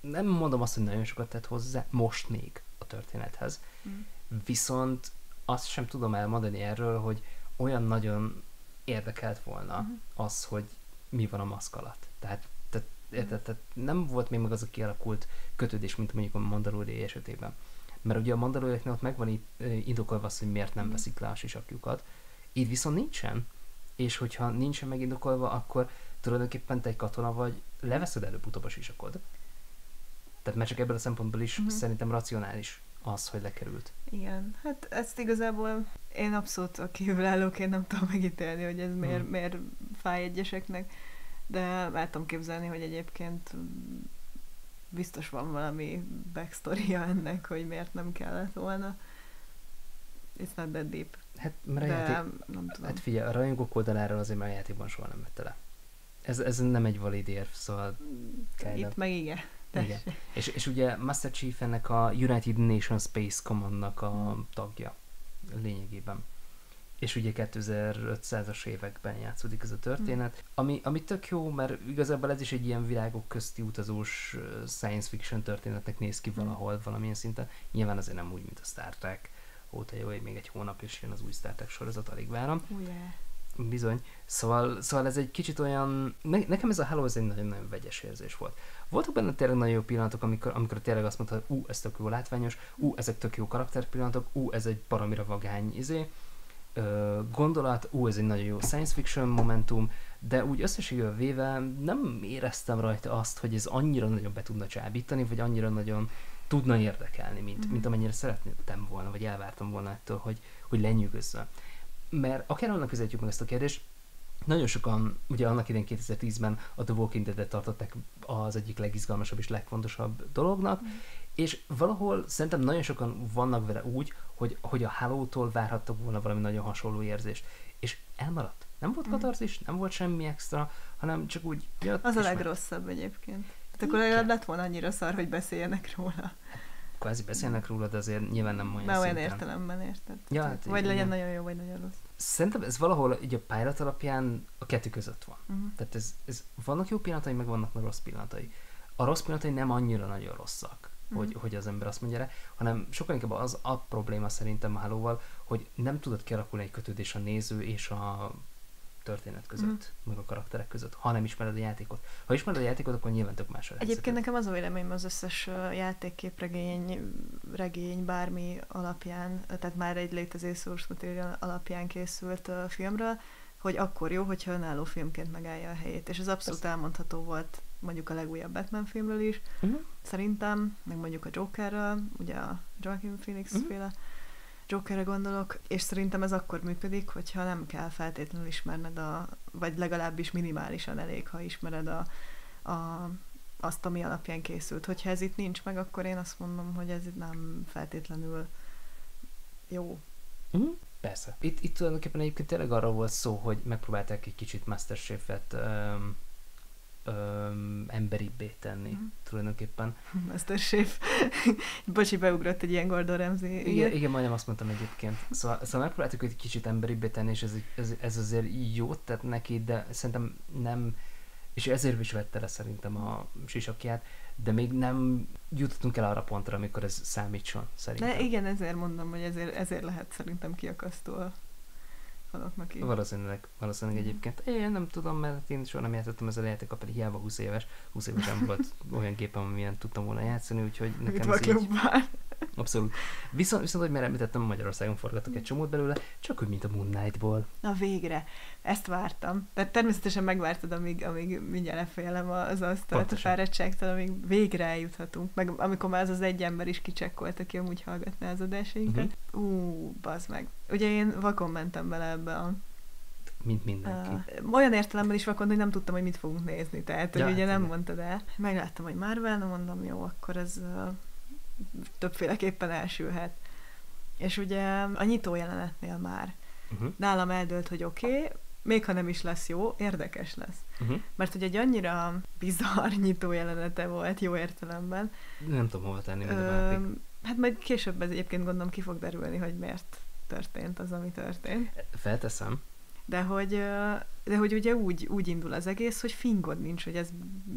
nem mondom azt, hogy nagyon sokat tett hozzá, most még a történethez, mm. viszont azt sem tudom elmondani erről, hogy olyan nagyon érdekelt volna mm. az, hogy mi van a maszk alatt. Tehát, tehát, érted, tehát nem volt még meg az a kialakult kötődés, mint mondjuk a Mandalorian esetében. Mert ugye a Mandalorianoknál ott megvan itt indokolva az, hogy miért nem mm. veszik le a sisakjukat. Itt viszont nincsen. És hogyha nincsen megindokolva, akkor tulajdonképpen te egy katona vagy, leveszed előbb-utóbb a sisakod. Tehát már csak ebből a szempontból is mm-hmm. szerintem racionális az, hogy lekerült. Igen, hát ezt igazából én abszolút a kívülállóként nem tudom megítélni, hogy ez miért, mm. miért fáj egyeseknek, de el tudom képzelni, hogy egyébként biztos van valami backstory-ja ennek, hogy miért nem kellett volna. It's not that deep. Hát, mert de játék... nem tudom. Hát figyelj, a rajongók oldaláról azért már a játékban soha nem vette le. Ez, ez nem egy valid érv, szóval... Itt of... meg igen. Igen. És, és ugye Master Chief ennek a United Nations Space Commandnak a tagja lényegében. És ugye kétezer-ötszázas években játszódik ez a történet, ami, ami tök jó, mert igazából ez is egy ilyen világok közti utazós science fiction történetnek néz ki valahol, valamilyen szinten. Nyilván azért nem úgy, mint a Star Trek. Óta jó, hogy még egy hónap is jön az új Star Trek sorozat, alig várom. Oh, yeah. Bizony. Szóval, szóval ez egy kicsit olyan... Ne, nekem ez a Halo ez egy nagyon-nagyon vegyes érzés volt. Voltak benne tényleg nagyon jó pillanatok, amikor, amikor tényleg azt mondta, hogy ú, ez tök jó látványos, ú, ezek tök jó karakterpillanatok, ú, ez egy baromira vagány izé, ö, gondolat, ú, ez egy nagyon jó science fiction momentum, de úgy összességében véve nem éreztem rajta azt, hogy ez annyira nagyon be tudna csábítani, vagy annyira nagyon tudna érdekelni, mint, mint amennyire szeretném volna, vagy elvártam volna ettől, hogy, hogy lenyűgözzön. Mert akár annak közelítjük meg ezt a kérdést, nagyon sokan, ugye annak idén kétezer-tízben a The Walking Dead-et tartották az egyik legizgalmasabb és legfontosabb dolognak, mm. és valahol szerintem nagyon sokan vannak vele úgy, hogy, hogy a Halo-tól várhattak volna valami nagyon hasonló érzést, és elmaradt. Nem volt mm. katarzis, nem volt semmi extra, hanem csak úgy jött. Az a legrosszabb meg... egyébként. Hát akkor legalább lett volna annyira szar, hogy beszéljenek róla. Kvázi beszélnek róla, de azért nyilván nem olyan szinten. Olyan értelemben érted. Ja, hát vagy igen. Legyen nagyon jó, vagy nagyon rossz. Szerintem ez valahol így a pilot alapján a kettő között van. Uh-huh. Tehát ez, ez vannak jó pillanatai, meg vannak meg rossz pillanatai. A rossz pillanatai nem annyira nagyon rosszak, uh-huh. hogy, hogy az ember azt mondja rá, hanem sokkal inkább az a probléma szerintem a Hálóval, hogy nem tudod kialakulni egy kötődés a néző és a történet között, mm. meg a karakterek között, ha nem ismered a játékot. Ha ismered a játékot, akkor nyilván tök más a helyzet. Egyébként nekem az a véleményem az összes játékképregény, regény, bármi alapján, tehát már egy létező source material alapján készült a filmről, hogy akkor jó, hogyha önálló filmként megállja a helyét. És ez abszolút Ezt... elmondható volt mondjuk a legújabb Batman filmről is, mm-hmm. szerintem, meg mondjuk a Jokerről, ugye a Joaquin Phoenix mm-hmm. féle Jokerre gondolok, és szerintem ez akkor működik, hogyha nem kell feltétlenül ismerned a, vagy legalábbis minimálisan elég, ha ismered a, a, azt, ami alapján készült. Hogyha ez itt nincs meg, akkor én azt mondom, hogy ez itt nem feltétlenül jó. Mm-hmm. Persze. Itt, itt tulajdonképpen egyébként tényleg arra volt szó, hogy megpróbálták egy kicsit Master Chief-et um... Öm, emberibbé tenni, mm. tulajdonképpen. Master Chief. Bocsi, beugrott egy ilyen Gordon Ramsay. Igen, igen, majdnem azt mondtam egyébként. Szóval, szóval megpróbáltuk egy kicsit emberibbé tenni, és ez, ez, ez azért jót tett neki, de szerintem nem, és ezért is vette le szerintem a sisakját, de még nem jutottunk el arra pontra, amikor ez számítson, szerintem. De igen, ezért mondom, hogy ezért, ezért lehet szerintem kiakasztó a Neki. Valószínűleg, valószínűleg mm. egyébként. Én nem tudom, mert én soha nem játszottam ezzel a játékkal, pedig hiába húsz éves. húsz éves nem volt olyan gépem, amilyen tudtam volna játszani, úgyhogy nekem ez így... Abszolút. Viszont, viszont, hogy már említettem, Magyarországon forgattak mm. egy csomót belőle, csak úgy, mint a Moon Knightból. Na végre. Ezt vártam. Tehát természetesen megvártad, amíg, amíg mindjárt lefejelem az asztalt, a fáradtságtól, amíg végre eljuthatunk. Meg amikor már az az egy ember is kicsekkolt, aki amúgy hallgatná az adásainkat. Mm-hmm. Ú, bazd meg. Ugye én vakon mentem bele ebbe a... Mint mindenki. A... Olyan értelemben is vakon, hogy nem tudtam, hogy mit fogunk nézni. Tehát, hogy ja, ugye hát, nem mondtad el. Megláttam, hogy Marvel, nem mondom, jó, akkor ez... többféleképpen elsülhet. És ugye a nyitó jelenetnél már uh-huh. nálam eldőlt, hogy oké, okay, még ha nem is lesz jó, érdekes lesz. Uh-huh. Mert hogy egy annyira bizarr nyitó jelenete volt, jó értelemben. Nem tudom hova tenni, hogy hát majd később ez egyébként gondolom ki fog derülni, hogy miért történt az, ami történt. Felteszem. De hogy, de hogy ugye úgy, úgy indul az egész, hogy fingod nincs, hogy ez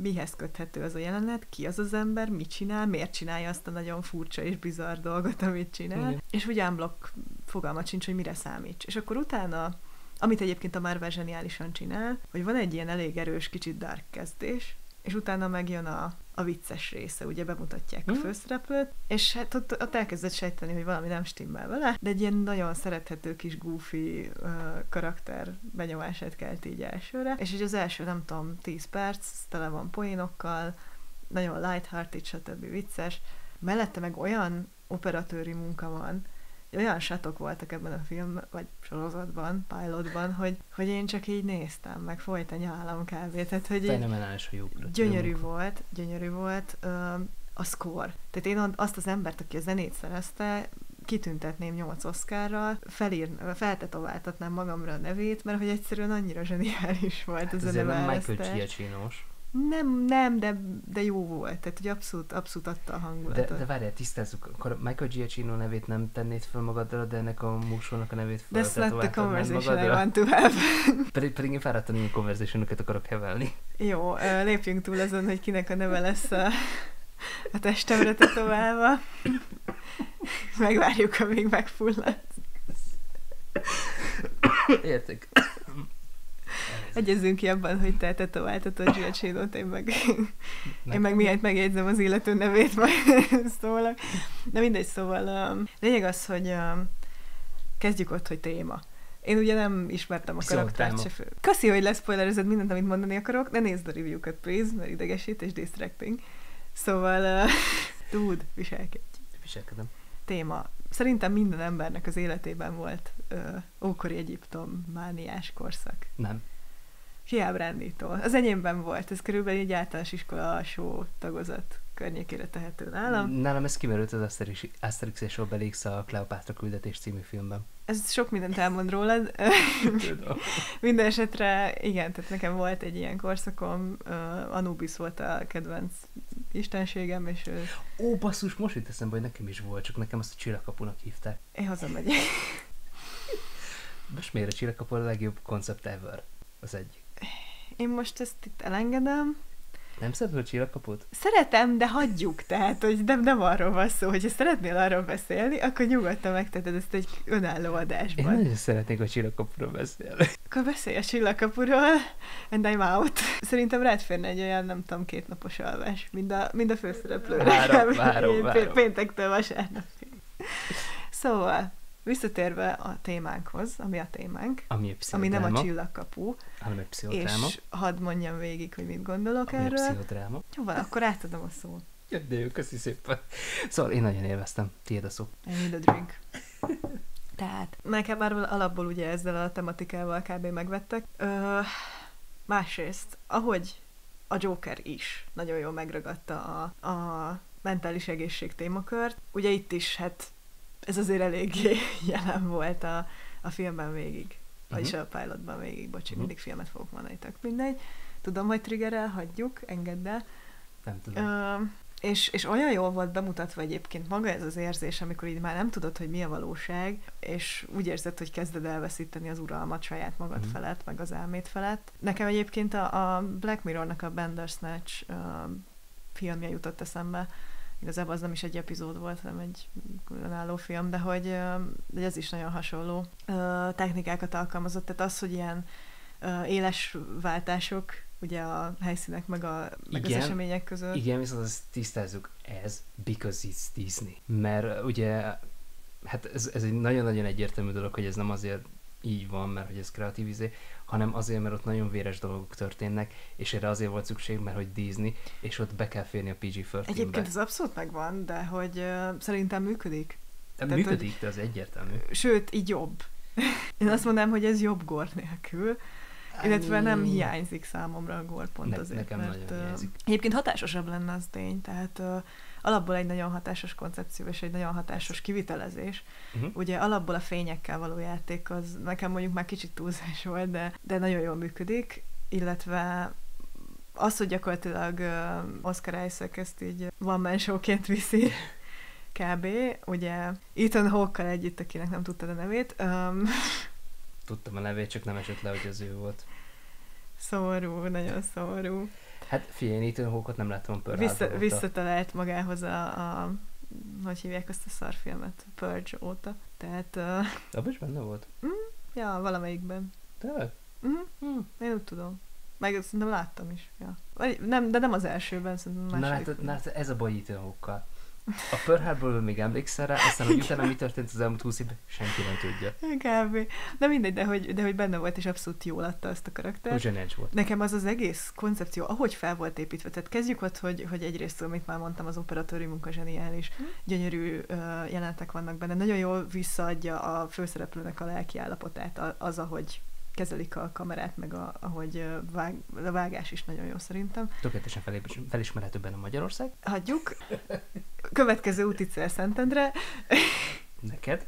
mihez köthető az a jelenet, ki az az ember, mit csinál, miért csinálja azt a nagyon furcsa és bizarr dolgot, amit csinál. Igen. És úgy ámblok fogalmat sincs, hogy mire számíts. És akkor utána, amit egyébként a Marvel zseniálisan csinál, hogy van egy ilyen elég erős, kicsit dark kezdés, és utána megjön a, a vicces része, ugye bemutatják mm. a főszereplőt, és hát ott, ott elkezdett sejteni, hogy valami nem stimmel vele, de egy ilyen nagyon szerethető kis goofy uh, karakter benyomását kelt így elsőre, és így az első, nem tudom, tíz perc, tele van poénokkal, nagyon lighthearted, stb. Vicces, mellette meg olyan operatőri munka van, olyan satok voltak ebben a film, vagy sorozatban, pilotban, hogy, hogy én csak így néztem, meg folyt a nyálam kb. Tehát, hogy fenomenális, jó, gyönyörű jó volt, gyönyörű volt uh, a score. Tehát én azt az embert, aki a zenét szerezte, kitüntetném nyolc Oscarral, feltetováltatnám magamra a nevét, mert hogy egyszerűen annyira zseniális volt hát a zeneválasztás. Michael Giacchino-s. Nem, nem, de, de jó volt. Tehát, hogy abszolút, abszolút adta a hangulatot. De, de várjál, tisztázzuk, akkor Michael Giacchino nevét nem tennéd fel magadra, de ennek a Musónak a nevét fel. That's not the conversation I want to have. Pedig, pedig én fáradtan ilyen conversation-öket akarok hevelni. Jó, lépjünk túl azon, hogy kinek a neve lesz a, a testemre tetoválva. Megvárjuk, amíg megfullad. Értek. Egyezünk ki abban, hogy te tetováltatod a Giacchino-t, én meg, én meg miért megjegyzem az illető nevét, majd szólok. De mindegy, szóval um, lényeg az, hogy um, kezdjük ott, hogy téma. Én ugye nem ismertem a karaktert se fő. Köszi, hogy leszpoilerezed mindent, amit mondani akarok, de nézd a review-kat, please, mert idegesít és distracting. Szóval, uh, dude, viselkedj. Viselkedem. Téma. Szerintem minden embernek az életében volt ö, ókori Egyiptom mániás korszak. Nem. Kiábrándító. Az enyémben volt. Ez körülbelül egy általános iskola alsó tagozat környékére tehető nálam. Nálam ez kimerült az Asterix és Obelix a Kleopátra küldetés című filmben. Ez sok mindent elmond rólad. Minden esetre, igen, tehát nekem volt egy ilyen korszakom. Uh, Anubis volt a kedvenc istenségem, és ő... Ó, basszus, most itt eszembe, hogy nekem is volt, csak nekem azt a Csillagkapunak hívták. Én hazamegyek. Most miért a Csillagkapu a legjobb koncept ever? Az egyik. Én most ezt itt elengedem. Nem szereted a Csillagkaput? Szeretem, de hagyjuk, tehát, hogy nem, nem arról van szó, hogyha szeretnél arról beszélni, akkor nyugodtan megteted ezt egy önálló adásban. Én nagyon szeretnék a Csillagkapuról beszélni. Akkor beszélj a Csillagkapuról, and I'm out. Szerintem rád férne egy olyan, nem tudom, kétnapos alvás, mind a, mind a főszereplőre. Várom, várom, várom. Péntektől vasárnapig. Szóval, visszatérve a témánkhoz, ami a témánk, ami, a ami nem a Csillagkapu, hanem a pszichodráma, és hadd mondjam végig, hogy mit gondolok ami erről. A pszichodráma. Jó, van, akkor átadom a szót. Jaj, de jó, köszi szépen. Szóval én nagyon élveztem, tiéd a szó. I need a drink. Tehát, nekem már alapból ugye ezzel a tematikával kb. Megvettek. Ö, másrészt, ahogy a Joker is nagyon jól megragadta a, a mentális egészség témakört, ugye itt is, hát ez azért eléggé jelen volt a, a filmben végig. Vagyis uh-huh. a pilotban végig. Bocsi, uh-huh. mindig filmet fogok mondani, tök mindegy. Tudom, hogy triggerel, hagyjuk, engedd el. Nem tudom. Uh, és, és olyan jól volt bemutatva egyébként maga ez az érzés, amikor így már nem tudod, hogy mi a valóság, és úgy érzed, hogy kezded elveszíteni az uralmat saját magad uh-huh. felett, meg az elmét felett. Nekem egyébként a, a Black Mirrornak a Bandersnatch uh, filmje jutott eszembe. Igazából az nem is egy epizód volt, hanem egy önálló film, de hogy, hogy ez is nagyon hasonló technikákat alkalmazott. Tehát az, hogy ilyen éles váltások, ugye a helyszínek meg, a, meg igen, az események között. Igen, viszont azt tisztázzuk, ez because it's Disney. Mert ugye, hát ez, ez egy nagyon-nagyon egyértelmű dolog, hogy ez nem azért így van, mert hogy ez kreatív izé, hanem azért, mert ott nagyon véres dolgok történnek, és erre azért volt szükség, mert hogy Disney, és ott be kell férni a pé gé tizenötbe. Egyébként ez abszolút megvan, de hogy uh, szerintem működik. De tehát, működik, hogy... de az egyértelmű. Sőt, így jobb. Én azt mondanám, hogy ez jobb gore nélkül, illetve nem hiányzik számomra a gore pont ne, azért, nekem mert... Nekem nagyon uh, hiányzik. Egyébként hatásosabb lenne az tény, tehát uh, alapból egy nagyon hatásos koncepció, és egy nagyon hatásos kivitelezés. Uh-huh. Ugye alapból a fényekkel való játék az nekem mondjuk már kicsit túlzás volt, de, de nagyon jól működik, illetve az, hogy gyakorlatilag Oscar Isaac ezt így one-man show-ként viszi, kb. Ugye Ethan Hawke-kal együtt, akinek nem tudtad a nevét. Um... Tudtam a nevét, csak nem esett le, hogy az ő volt. Szomorú, nagyon szomorú. Hát figyelj, Ethan Hawke-ot nem láttam a Pearl Harbor óta. Visszatalált magához a, a... Hogy hívják azt a szarfilmet? Purge óta. Tehát... Uh... Abban is benne volt? Mm, ja, valamelyikben. Tényleg? Mm-hmm. Mm. Én úgy tudom. Meg szerintem láttam is. Ja. Nem, de nem az elsőben, szerintem második. Na, hát, na hát ez a baj Ethan Hawke-kal. A Pearl Harborból még emlékszel rá, aztán, hogy utána mi történt az elmúlt húsz évben, senki nem tudja. Kb. De mindegy, de hogy, de hogy benne volt, és abszolút jól adta azt a karaktert. Ugyanis volt. Nekem az az egész koncepció, ahogy fel volt építve. Tehát kezdjük ott, hogy, hogy egyrészt, amit már mondtam, az operatőri munka zseniális, mm. gyönyörű uh, jelenetek vannak benne. Nagyon jól visszaadja a főszereplőnek a lelki állapotát, az, ahogy kezelik a kamerát, meg a, ahogy vág, a vágás is nagyon jó szerintem. Tökéletesen felismerhető benne Magyarország. Hagyjuk. Következő úti cél Szentendre. Neked?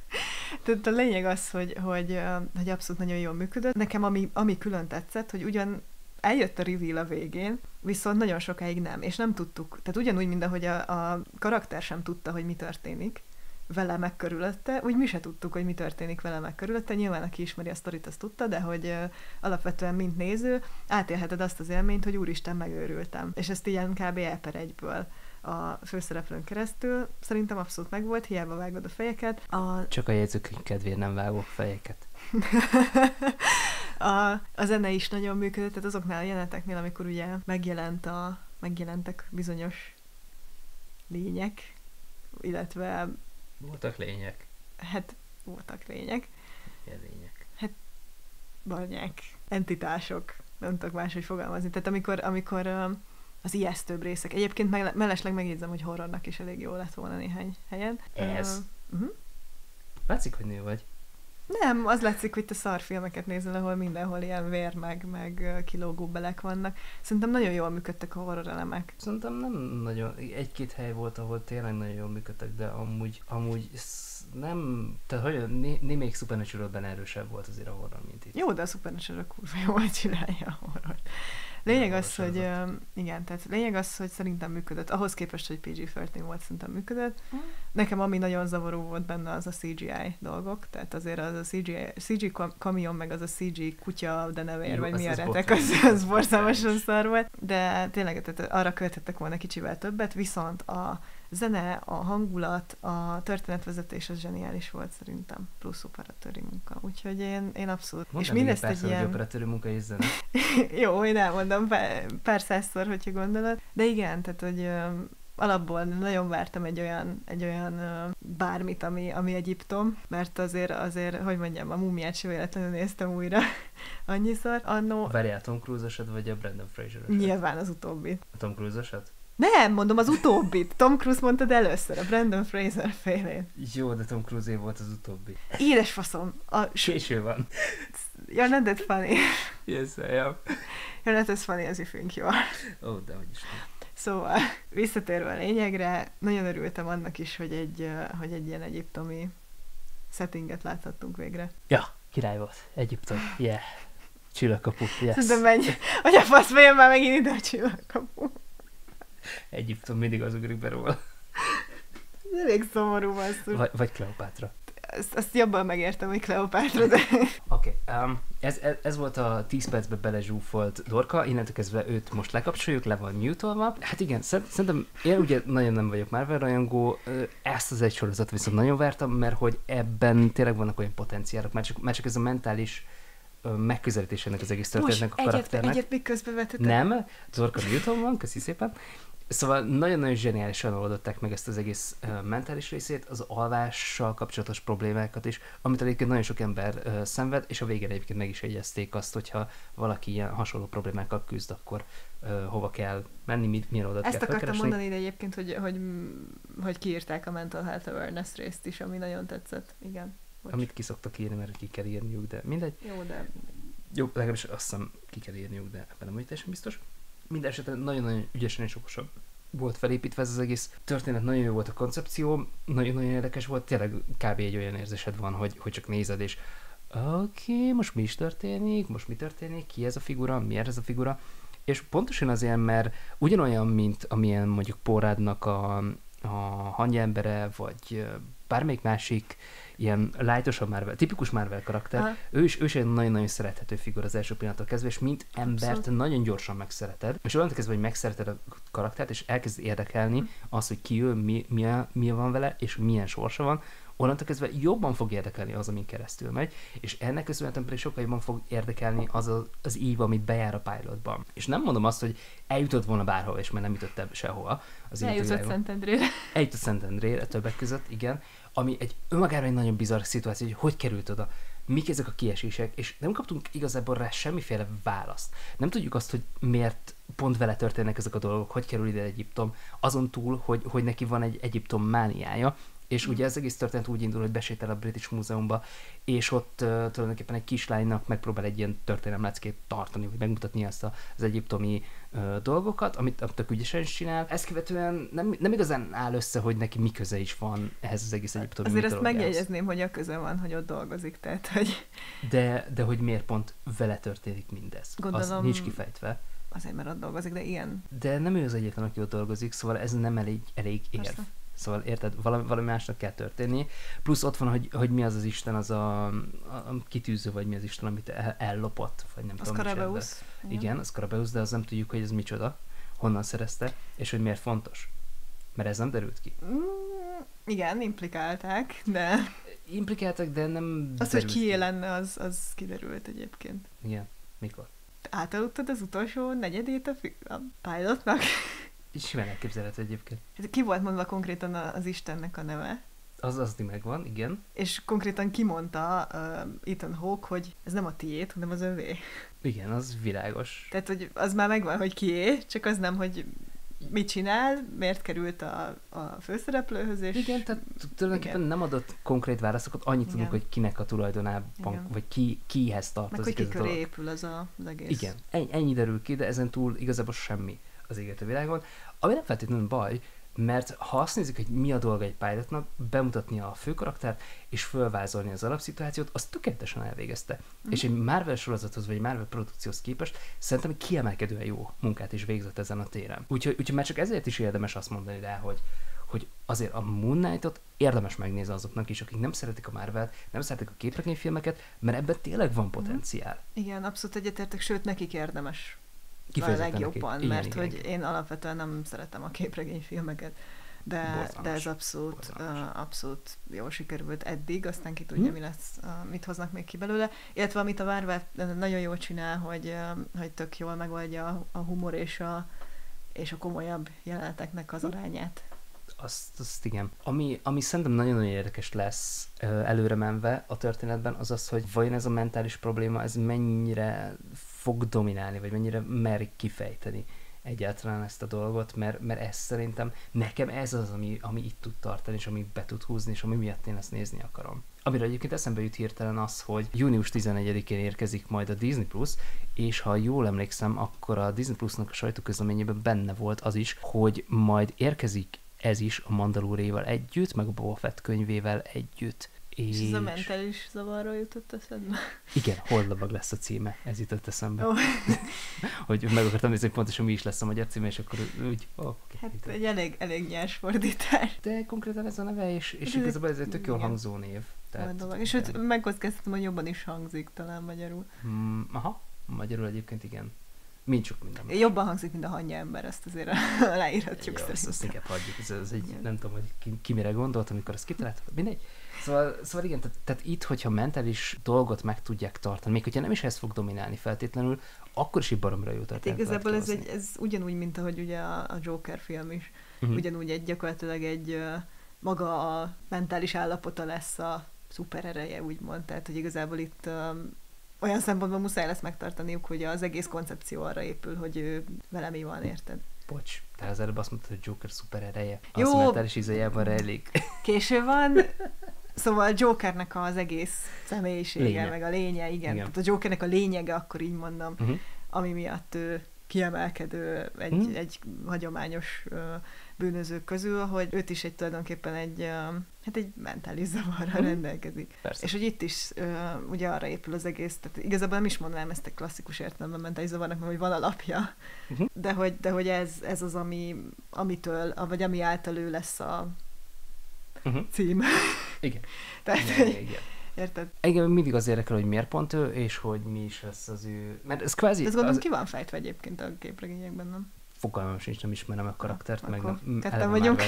Tehát a lényeg az, hogy, hogy, hogy abszolút nagyon jól működött. Nekem ami, ami külön tetszett, hogy ugyan eljött a reveal a végén, viszont nagyon sokáig nem, és nem tudtuk. Tehát ugyanúgy, mint ahogy a, a karakter sem tudta, hogy mi történik vele meg körülötte, úgy mi se tudtuk, hogy mi történik vele meg körülötte, nyilván aki ismeri a sztorit, azt tudta, de hogy ö, alapvetően mint néző, átélheted azt az élményt, hogy úristen, megőrültem. És ezt ilyen kb. Elper egyből a főszereplőn keresztül szerintem abszolút megvolt, hiába vágod a fejeket. A... Csak a jegyzőkönyv kedvéért nem vágok fejeket. a, a zene is nagyon működött, tehát azoknál a jeleneteknél, amikor ugye megjelent a, megjelentek bizonyos lények, illetve voltak lények. Hát, voltak lények. Milyen lények? Hát, barnyák, entitások, nem tudok máshogy fogalmazni. Tehát amikor, amikor az ijesztőbb részek. Egyébként mell- mellesleg megjegyzem, hogy horrornak is elég jó lett volna néhány helyen. Ez? Uh-huh. Látszik, hogy nő vagy? Nem, az látszik, hogy te szarfilmeket nézel, ahol mindenhol ilyen vér, meg, meg kilógó belek vannak. Szerintem nagyon jól működtek a horror elemek. Szerintem nem nagyon. Egy-két hely volt, ahol tényleg nagyon jól működtek, de amúgy, amúgy nem... Tehát hogy né- némelyik Supernaturalben erősebb volt azért a horror, mint itt. Jó, de a Supernatural kurva jól csinálja a horrort. Lényeg az, hogy... Igen, tehát lényeg az, hogy szerintem működött. Ahhoz képest, hogy pé gé tizenhárom volt, szerintem működött. Mm. Nekem ami nagyon zavaró volt benne, az a cé gé i dolgok. Tehát azért az a cé gé i, cé gé kamion, meg az a cé gé kutya, de nevér, vagy mi a retek, az, az borzalmasan szar volt. De tényleg tehát arra költhettek volna kicsivel többet, viszont a zene, a hangulat, a történetvezetés az zseniális volt szerintem, plusz operatőri munka. Úgyhogy én, én abszolút... Mondanám, és mindezt egy persze, ilyen... operatőri munka és zene. Jó, én elmondom pár, pár százszor, hogyha gondolod. De igen, tehát, hogy ö, alapból nagyon vártam egy olyan, egy olyan ö, bármit, ami, ami Egyiptom, mert azért, azért, hogy mondjam, a Múmiát se véletlenül néztem újra annyiszor. Annó... Várjál, a Tom Cruise-osat vagy a Brandon Fraser-osat? Nyilván az utóbbi. A Tom Cruise-osat? Nem, mondom az utóbbit. Tom Cruise mondtad először, a Brandon Fraser félén. Jó, de Tom Cruise volt az utóbbi. Édes faszom. A... Késő van. You're not that funny. Yes, I am. You're not as funny as you think you are. Ó, oh, de hogy is nem. Szóval, visszatérve a lényegre, nagyon örültem annak is, hogy egy, hogy egy ilyen egyiptomi settinget láthattunk végre. Ja, király volt. Egyiptom. Yeah. Csillagkapu. Yes. Szerintem menj. Hogy a fasz végén már megint ide a csillagkapu. Egyiptom mindig az ugrik be róla. Elég szomorú basszus. Vagy, vagy Kleopátra. Azt, azt jobban megértem, hogy Kleopátra, de... Oké, okay, um, ez, ez, ez volt a tíz percbe belezsúfolt Dorka, innentől kezdve őt most lekapcsoljuk, le van mute-olva. Hát igen, szerintem én ugye nagyon nem vagyok Marvel rajongó, ezt az egy sorozat viszont nagyon vártam, mert hogy ebben tényleg vannak olyan potenciálok, már csak, már csak ez a mentális megközelítésének az egész történetnek, a karakternek. Most egyet még közbevetetek. Nem, Dorka mute-on van, köszi szépen. Szóval nagyon-nagyon zseniálisan oldották meg ezt az egész uh, mentális részét, az alvással kapcsolatos problémákat is, amit egyébként nagyon sok ember uh, szenved, és a végén egyébként meg is egyezték azt, hogyha valaki ilyen hasonló problémákkal küzd, akkor uh, hova kell menni, mit, milyen oldalt ezt kell felkeresni. Ezt akartam mondani ide egyébként, hogy, hogy, hogy kiírták a mental health awareness részt is, ami nagyon tetszett. Igen. Bocs. Amit ki szoktak írni, mert ki kell írniuk, de mindegy. Jó, de... Jó, legalábbis azt hiszem ki kell írniuk, de ebben nem teljesen biztos. Mindenesetre nagyon-nagyon ügyesen és okosan volt felépítve ez az egész történet, nagyon jó volt a koncepció, nagyon-nagyon érdekes volt, tényleg kb. Egy olyan érzésed van, hogy, hogy csak nézed, és oké, okay, most mi is történik, most mi történik, ki ez a figura, miért ez a figura, és pontosan azért, mert ugyanolyan, mint amilyen mondjuk Porrádnak a, a hangyembere, vagy bármelyik másik ilyen lájtosabb Marvel, tipikus Marvel karakter, ő is, ő is egy nagyon-nagyon szerethető figura az első pillanattól kezdve, és mint embert abszolút nagyon gyorsan megszereted, és olyan kezdve, hogy megszereted a karaktert, és elkezd érdekelni mm. az, hogy ki ő, mi, mi, mi van vele, és milyen sorsa van, onnantól kezdve jobban fog érdekelni az, amin keresztül megy, és ennek köszönhetően pedig sokkal jobban fog érdekelni az a, az ív, amit bejár a pilotban. És nem mondom azt, hogy eljutott volna bárhol, és mert nem jutott el sehova. Az eljutott Szentendrére. Eljutott Szentendrére, többek között, igen. Ami egy önmagában egy nagyon bizarr szituáció, hogy hogy került oda, mik ezek a kiesések, és nem kaptunk igazából rá semmiféle választ. Nem tudjuk azt, hogy miért pont vele történnek ezek a dolgok, hogy kerül ide Egyiptom, azon túl, hogy, hogy neki van egy Egyiptom mániája, és ugye az egész történet úgy indul, hogy besétál a British Múzeumba, és ott uh, tulajdonképpen egy kislánynak megpróbál egy ilyen történelemleckét tartani, vagy megmutatni ezt a, az egyiptomi uh, dolgokat, amit tök ügyesen csinál. Ezt követően nem, nem igazán áll össze, hogy neki mi köze is van ehhez az egész egyiptomi azért mitológiához. Azért ezt megjegyezném, hogy a köze van, hogy ott dolgozik, tehát hogy... De, de hogy miért pont vele történik mindez? Gondolom... Az nincs kifejtve. Azért, mert ott dolgozik, de ilyen... De nem ő az egyetlen, aki ott dolgozik, szóval ez nem elég, elég érv. Szóval érted, valami, valami másnak kell történni. Plusz ott van, hogy, hogy mi az az Isten, az a, a kitűző, vagy mi az Isten, amit el, ellopott, vagy nem az tudom. Karabeusz. Igen, az Karabeusz, de az nem tudjuk, hogy ez micsoda, honnan szerezte, és hogy miért fontos. Mert ez nem derült ki. Mm, igen, implikálták, de... Implikáltak, de nem az, hogy kié lenne, az, az kiderült egyébként. Igen, mikor? Átaludtad az utolsó negyedét a, fi- a pilotnak? Simán elképzelhető egyébként. Ki volt mondva konkrétan az Istennek a neve? Az az megvan, igen. És konkrétan kimondta uh, Ethan Hawke, hogy ez nem a tiéd, hanem az övé. Igen, az világos. Tehát, hogy az már megvan, hogy kié, csak az nem, hogy mit csinál, miért került a, a főszereplőhöz, és... Igen, tehát tulajdonképpen igen, nem adott konkrét válaszokat, annyit igen, tudunk, hogy kinek a tulajdonában, igen, vagy ki, kihez tartozik ez a dolog. Meg hogy ki köré épül az, a, az egész. Igen, ennyi derül ki, de ezen túl igazából semmi az égett a világon, ami nem feltétlenül baj, mert ha azt nézzük, hogy mi a dolga egy pilotnak, bemutatni a főkaraktert és fölvázolni az alapszituációt, az tökéletesen elvégezte. Mm. És egy Marvel sorozathoz, vagy egy Marvel produkcióhoz képest szerintem kiemelkedően jó munkát is végzett ezen a téren. Úgyhogy, úgyhogy már csak ezért is érdemes azt mondani rá, hogy, hogy azért a Moon Knight-ot érdemes megnézni azoknak is, akik nem szeretik a Marvel-t, nem szeretik a képregényfilmeket, mert ebben tényleg van potenciál. Mm. Igen, abszolút egyetértek, sép nekik érdemes. A legjobban, igen, mert igen, hogy igen. Én alapvetően nem szeretem a képregényfilmeket, de, borzalmas, de ez abszolút, uh, abszolút jól sikerült eddig, aztán ki tudja, hmm. mi lesz, uh, mit hoznak még ki belőle. Illetve amit a Marvel nagyon jól csinál, hogy, uh, hogy tök jól megoldja a humor és a, és a komolyabb jeleneteknek az arányát. Azt, azt igen. Ami, ami szerintem nagyon-nagyon érdekes lesz előre menve a történetben, az az, hogy vajon ez a mentális probléma, ez mennyire fog dominálni, vagy mennyire merik kifejteni egyáltalán ezt a dolgot, mert, mert ez szerintem, nekem ez az, ami, ami itt tud tartani, és ami be tud húzni, és ami miatt én ezt nézni akarom. Amiről egyébként eszembe jut hirtelen az, hogy június tizenegyedikén érkezik majd a Disney Plus, és ha jól emlékszem, akkor a Disney Plusnak a sajtóközleményében benne volt az is, hogy majd érkezik ez is a Mandalorianval együtt, meg a Boba Fett könyvével együtt. És, és ez a mentális zavarról jutott eszembe? Igen, Holdlabag lesz a címe, ez jutott eszembe. Oh. Hogy meg akartam nézni, hogy pontosan mi is lesz a magyar címe, és akkor úgy... Oh, hát itt egy elég, elég nyers fordítás. De konkrétan ez a neve, és, és igazából ez egy tök jól hangzó név. Tehát, és őt megkockáztatom, hogy jobban is hangzik talán magyarul. Mm, aha, magyarul egyébként igen. Mind sok minden. Jobban hangzik, mint a hangyaember, ezt azért aláírhatjuk. Jó, szerintem. Ezt inkább hagyjuk. Ez, ez egy, nem tudom, hogy ki, ki mire gondolt, amikor ezt kitaláltuk. Mindegy. Szóval, szóval igen, tehát, tehát itt, hogyha mentális dolgot meg tudják tartani, még hogyha nem is ez fog dominálni feltétlenül, akkor is így baromra jó történet. Hát igazából ez, egy, ez ugyanúgy, mint ahogy ugye a Joker film is. Uh-huh. Ugyanúgy egy gyakorlatilag egy maga a mentális állapota lesz a szuperereje, úgymond. Tehát, hogy igazából itt... Olyan szempontból muszáj lesz megtartaniuk, hogy az egész koncepció arra épül, hogy ő vele mi van, érted? Bocs, te az előbb azt mondtad, hogy Joker szuper ereje. Jó. Az mentális izajában rejlik. Késő van. Szóval a Jokernek az egész személyisége, lénye. Meg a lénye, igen. igen. Tehát a Jokernek a lényege, akkor így mondom, uh-huh. ami miatt ő kiemelkedő egy, hmm. egy hagyományos bűnözők közül, hogy őt is egy tulajdonképpen egy, hát egy mentális zavarra hmm. rendelkezik. Persze. És hogy itt is ugye arra épül az egész, tehát igazából nem is mondanám ezt a klasszikus értelemben mentális zavarnak, mert hogy van alapja, hmm. de hogy, de hogy ez, ez az, ami, amitől, vagy ami által ő lesz a uh-huh. cím. Igen. Tehát, igen, igen, igen. Érted? Igen, mindig az érdekel, hogy miért pont ő, és hogy mi is lesz az ő... Mert ez kvázi... Ez gondolom az... ki van fejtve egyébként a képregényekben, nem? Fogalmam sincs, nem ismerem a karaktert, meg nem... Kettem vagyok.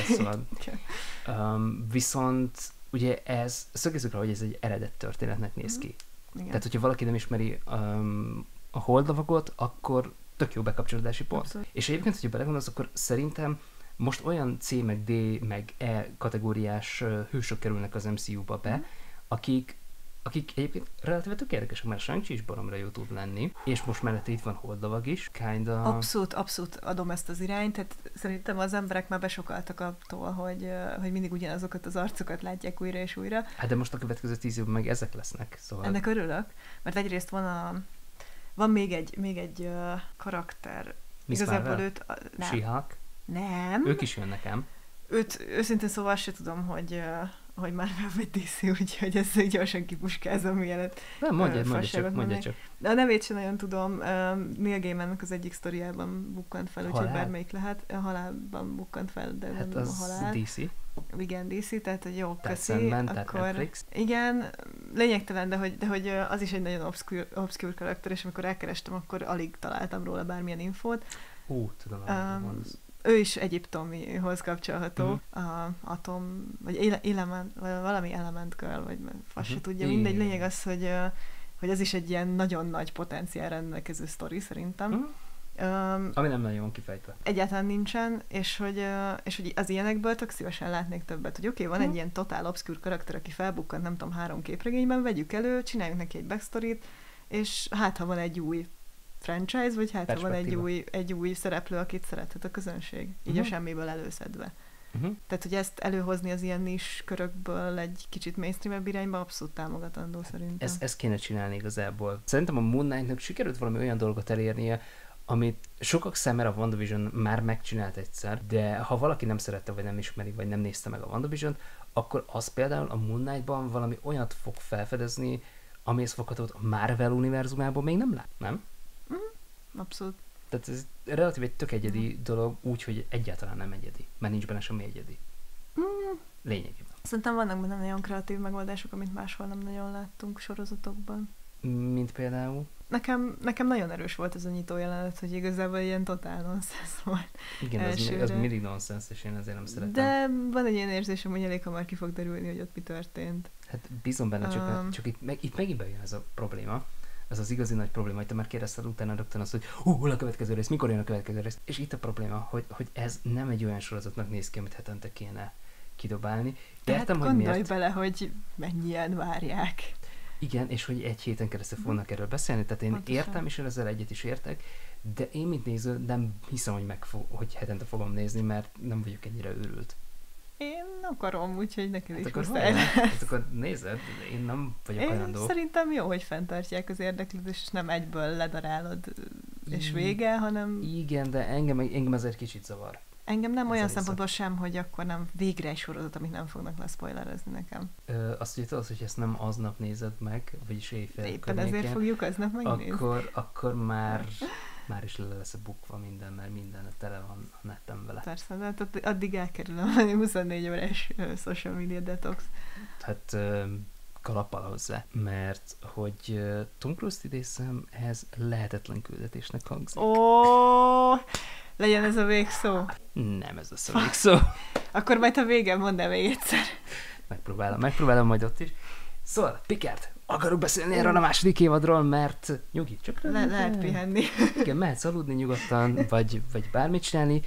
Um, viszont ugye ez, szögezzük rá, hogy ez egy eredett történetnek néz ki. Igen. Tehát, hogyha valaki nem ismeri um, a holdavagot, akkor tök jó bekapcsolódási pont. Abszolút. És egyébként, hogyha belegondolsz, akkor szerintem most olyan C, meg D, meg E kategóriás hősök kerülnek az em cé u-ba be, akik, akik egyébként relatíve tök érdekesek, mert Shang-Chi is baromra jó tud lenni, és most mellette itt van Holdavag is, kinda... Abszolút, abszolút adom ezt az irányt, tehát szerintem az emberek már besokaltak attól, hogy, hogy mindig ugyanazokat az arcokat látják újra és újra. Hát de most a következő tíz évben meg ezek lesznek, szóval... Ennek örülök, mert egyrészt van a... Van még egy, még egy karakter. Miss Marvel? Őt... She-Hulk? Nem. Ők is jönnek ám. Őt őszintén szóval azt sem tudom, hogy, hogy Marvel vagy dé cé, úgyhogy ezt gyorsan kipuskázom, mielőtt. Nem, mondja, mondja csak, mondja csak. De a nevét sem nagyon tudom. Neil Gaimannek az egyik sztoriában bukkant fel, úgyhogy bármelyik lehet. A halálban bukkant fel, de hát az a halál. dé cé. Igen, dé cé, tehát hogy jó, köszi. Akkor... Netflix. Igen, lényegtelen, de hogy, de hogy az is egy nagyon obszkúr, obszkúr karakter, és amikor elkerestem, akkor alig találtam róla bármilyen infót. Hú, tudom, um, ő is egyiptomihoz kapcsolható, mm-hmm. a atom, vagy element, valami element girl, vagy azt se tudja, mm-hmm. mindegy, lényeg az, hogy, hogy ez is egy ilyen nagyon nagy potenciál rendelkező sztori szerintem. Mm-hmm. Um, Ami nem nagyon kifejtve. Egyáltalán nincsen, és hogy, és hogy az ilyenekből tök szívesen látnék többet, hogy oké, okay, van mm-hmm. egy ilyen totál obszkúr karakter, aki felbukkant, nem tudom, három képregényben, vegyük elő, csináljunk neki egy backstoryt, és hát ha van egy új franchise, vagy hát van egy új, egy új szereplő, akit szerethet a közönség. Így uh-huh. a semmiből előszedve. Uh-huh. Tehát, hogy ezt előhozni az ilyen nis körökből egy kicsit mainstream-ebb irányba, abszolút támogatandó szerintem. Ez, ezt kéne csinálni igazából. Szerintem a Moon Knight-nak sikerült valami olyan dolgot elérnie, amit sokak számára a WandaVision már megcsinált egyszer, de ha valaki nem szerette, vagy nem ismeri, vagy nem nézte meg a WandaVision-t, akkor az például a Moon Knight-ban valami olyat fog felfedezni, ami foghatót a Marvel univerzumában még nem lát, nem? Abszolút. Tehát ez relatív egy tök egyedi mm. dolog, úgyhogy egyáltalán nem egyedi, mert nincs benne semmi egyedi. Mm. Lényegében. Szerintem vannak benne nagyon kreatív megoldások, amit máshol nem nagyon láttunk sorozatokban. Mint például? Nekem, nekem nagyon erős volt ez a nyitó jelenet, hogy igazából ilyen totál nonsense volt. Igen, az, mi, az mindig nonsense, és én azért nem szeretem. De van egy ilyen érzésem, hogy elég hamar ki fog derülni, hogy ott mi történt. Hát bízom benne, csak, um, csak itt, meg, itt megint bejön ez a probléma. Ez az igazi nagy probléma, hogy te már kérdezted utána rögtön azt, hogy hú, hol a következő rész, mikor jön a következő rész. És itt a probléma, hogy, hogy ez nem egy olyan sorozatnak néz ki, amit hetente kéne kidobálni. De hát gondolj miért... bele, hogy mennyien várják. Igen, és hogy egy héten keresztül fognak erről beszélni, tehát én pontosan értem, és én ezzel egyet is értek, de én, mint néző, nem hiszem, hogy, meg fo- hogy hetente fogom nézni, mert nem vagyok ennyire őrült. Én akarom, úgyhogy neked hát is muszáj lesz. Hát akkor nézed, én nem vagyok hajlandó. Szerintem jó, hogy fenntartják az érdeklődést, és nem egyből ledarálod, és I- vége, hanem... Igen, de engem, engem ezért kicsit zavar. Engem nem ez olyan szempontból sem, hogy akkor nem végre egy sorozat, amit nem fognak leszpoilerezni nekem. Ö, azt, hogy tudod, hogy ezt nem aznap nézed meg, vagyis éjfél környéken. Éppen ezért fogjuk aznap megnézni. Akkor, akkor már... Már is le lesz a bukva minden, mert minden tele van a netem vele. Persze, de hát addig elkerül a huszonnégy órás social media detox. Hát kalappal hozzá, mert hogy Tom Cruise-t idézem, ez lehetetlen küldetésnek hangzik. Ó, legyen ez a végszó? Nem, ez lesz a végszó. Akkor majd a végén mondd el még egyszer. Megpróbálom, megpróbálom majd ott is. Szóval, Picard! Akarok beszélni erről a második évadról, mert nyugi, csak Le- lehet pihenni. Igen, mehetsz aludni nyugodtan, vagy, vagy bármit csinálni.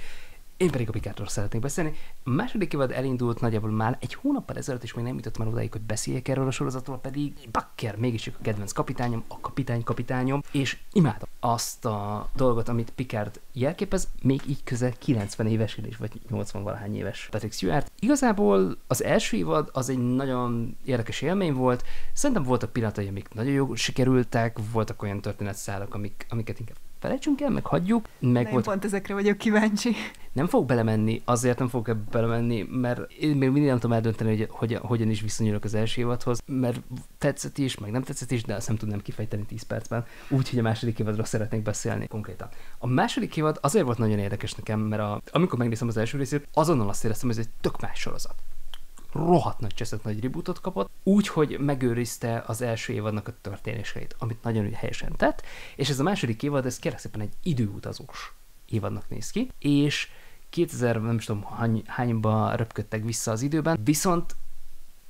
Én pedig a Picardról szeretnék beszélni. A második évad elindult nagyjából már egy hónappal ezelőtt, és még nem jutott már odáig, hogy beszéljek erről a sorozatról, pedig bakker, mégis a kedvenc kapitányom, a kapitány kapitányom, és imádom azt a dolgot, amit Picard jelképez, még így közel kilencven éves is, vagy nyolcvan valahány éves Patrick Stewart. Igazából az első évad az egy nagyon érdekes élmény volt, szerintem voltak pillanatai, amik nagyon jól sikerültek, voltak olyan történetszálak, amik, amiket inkább felejtsünk el, meg hagyjuk. Meg én volt... pont ezekre vagyok kíváncsi. Nem fogok belemenni, azért nem fogok ebbe belemenni, mert én még mindig nem tudom eldönteni, hogy hogyan, hogyan is viszonyulok az első évadhoz, mert tetszett is, meg nem tetszett is, de azt nem tudnám kifejteni tíz percben, úgyhogy a második évadról szeretnék beszélni konkrétan. A második évad azért volt nagyon érdekes nekem, mert a, amikor megnéztem az első részét, azonnal azt éreztem, hogy ez egy tök más sorozat. Rohadt nagy cseszett nagy rebootot kapott, úgyhogy megőrizte az első évadnak a történéseit, amit nagyon helyesen tett, és ez a második évad, ez kérlek szépen egy időutazós évadnak néz ki, és kétezer, nem is tudom hány, hányba röpködtek vissza az időben, viszont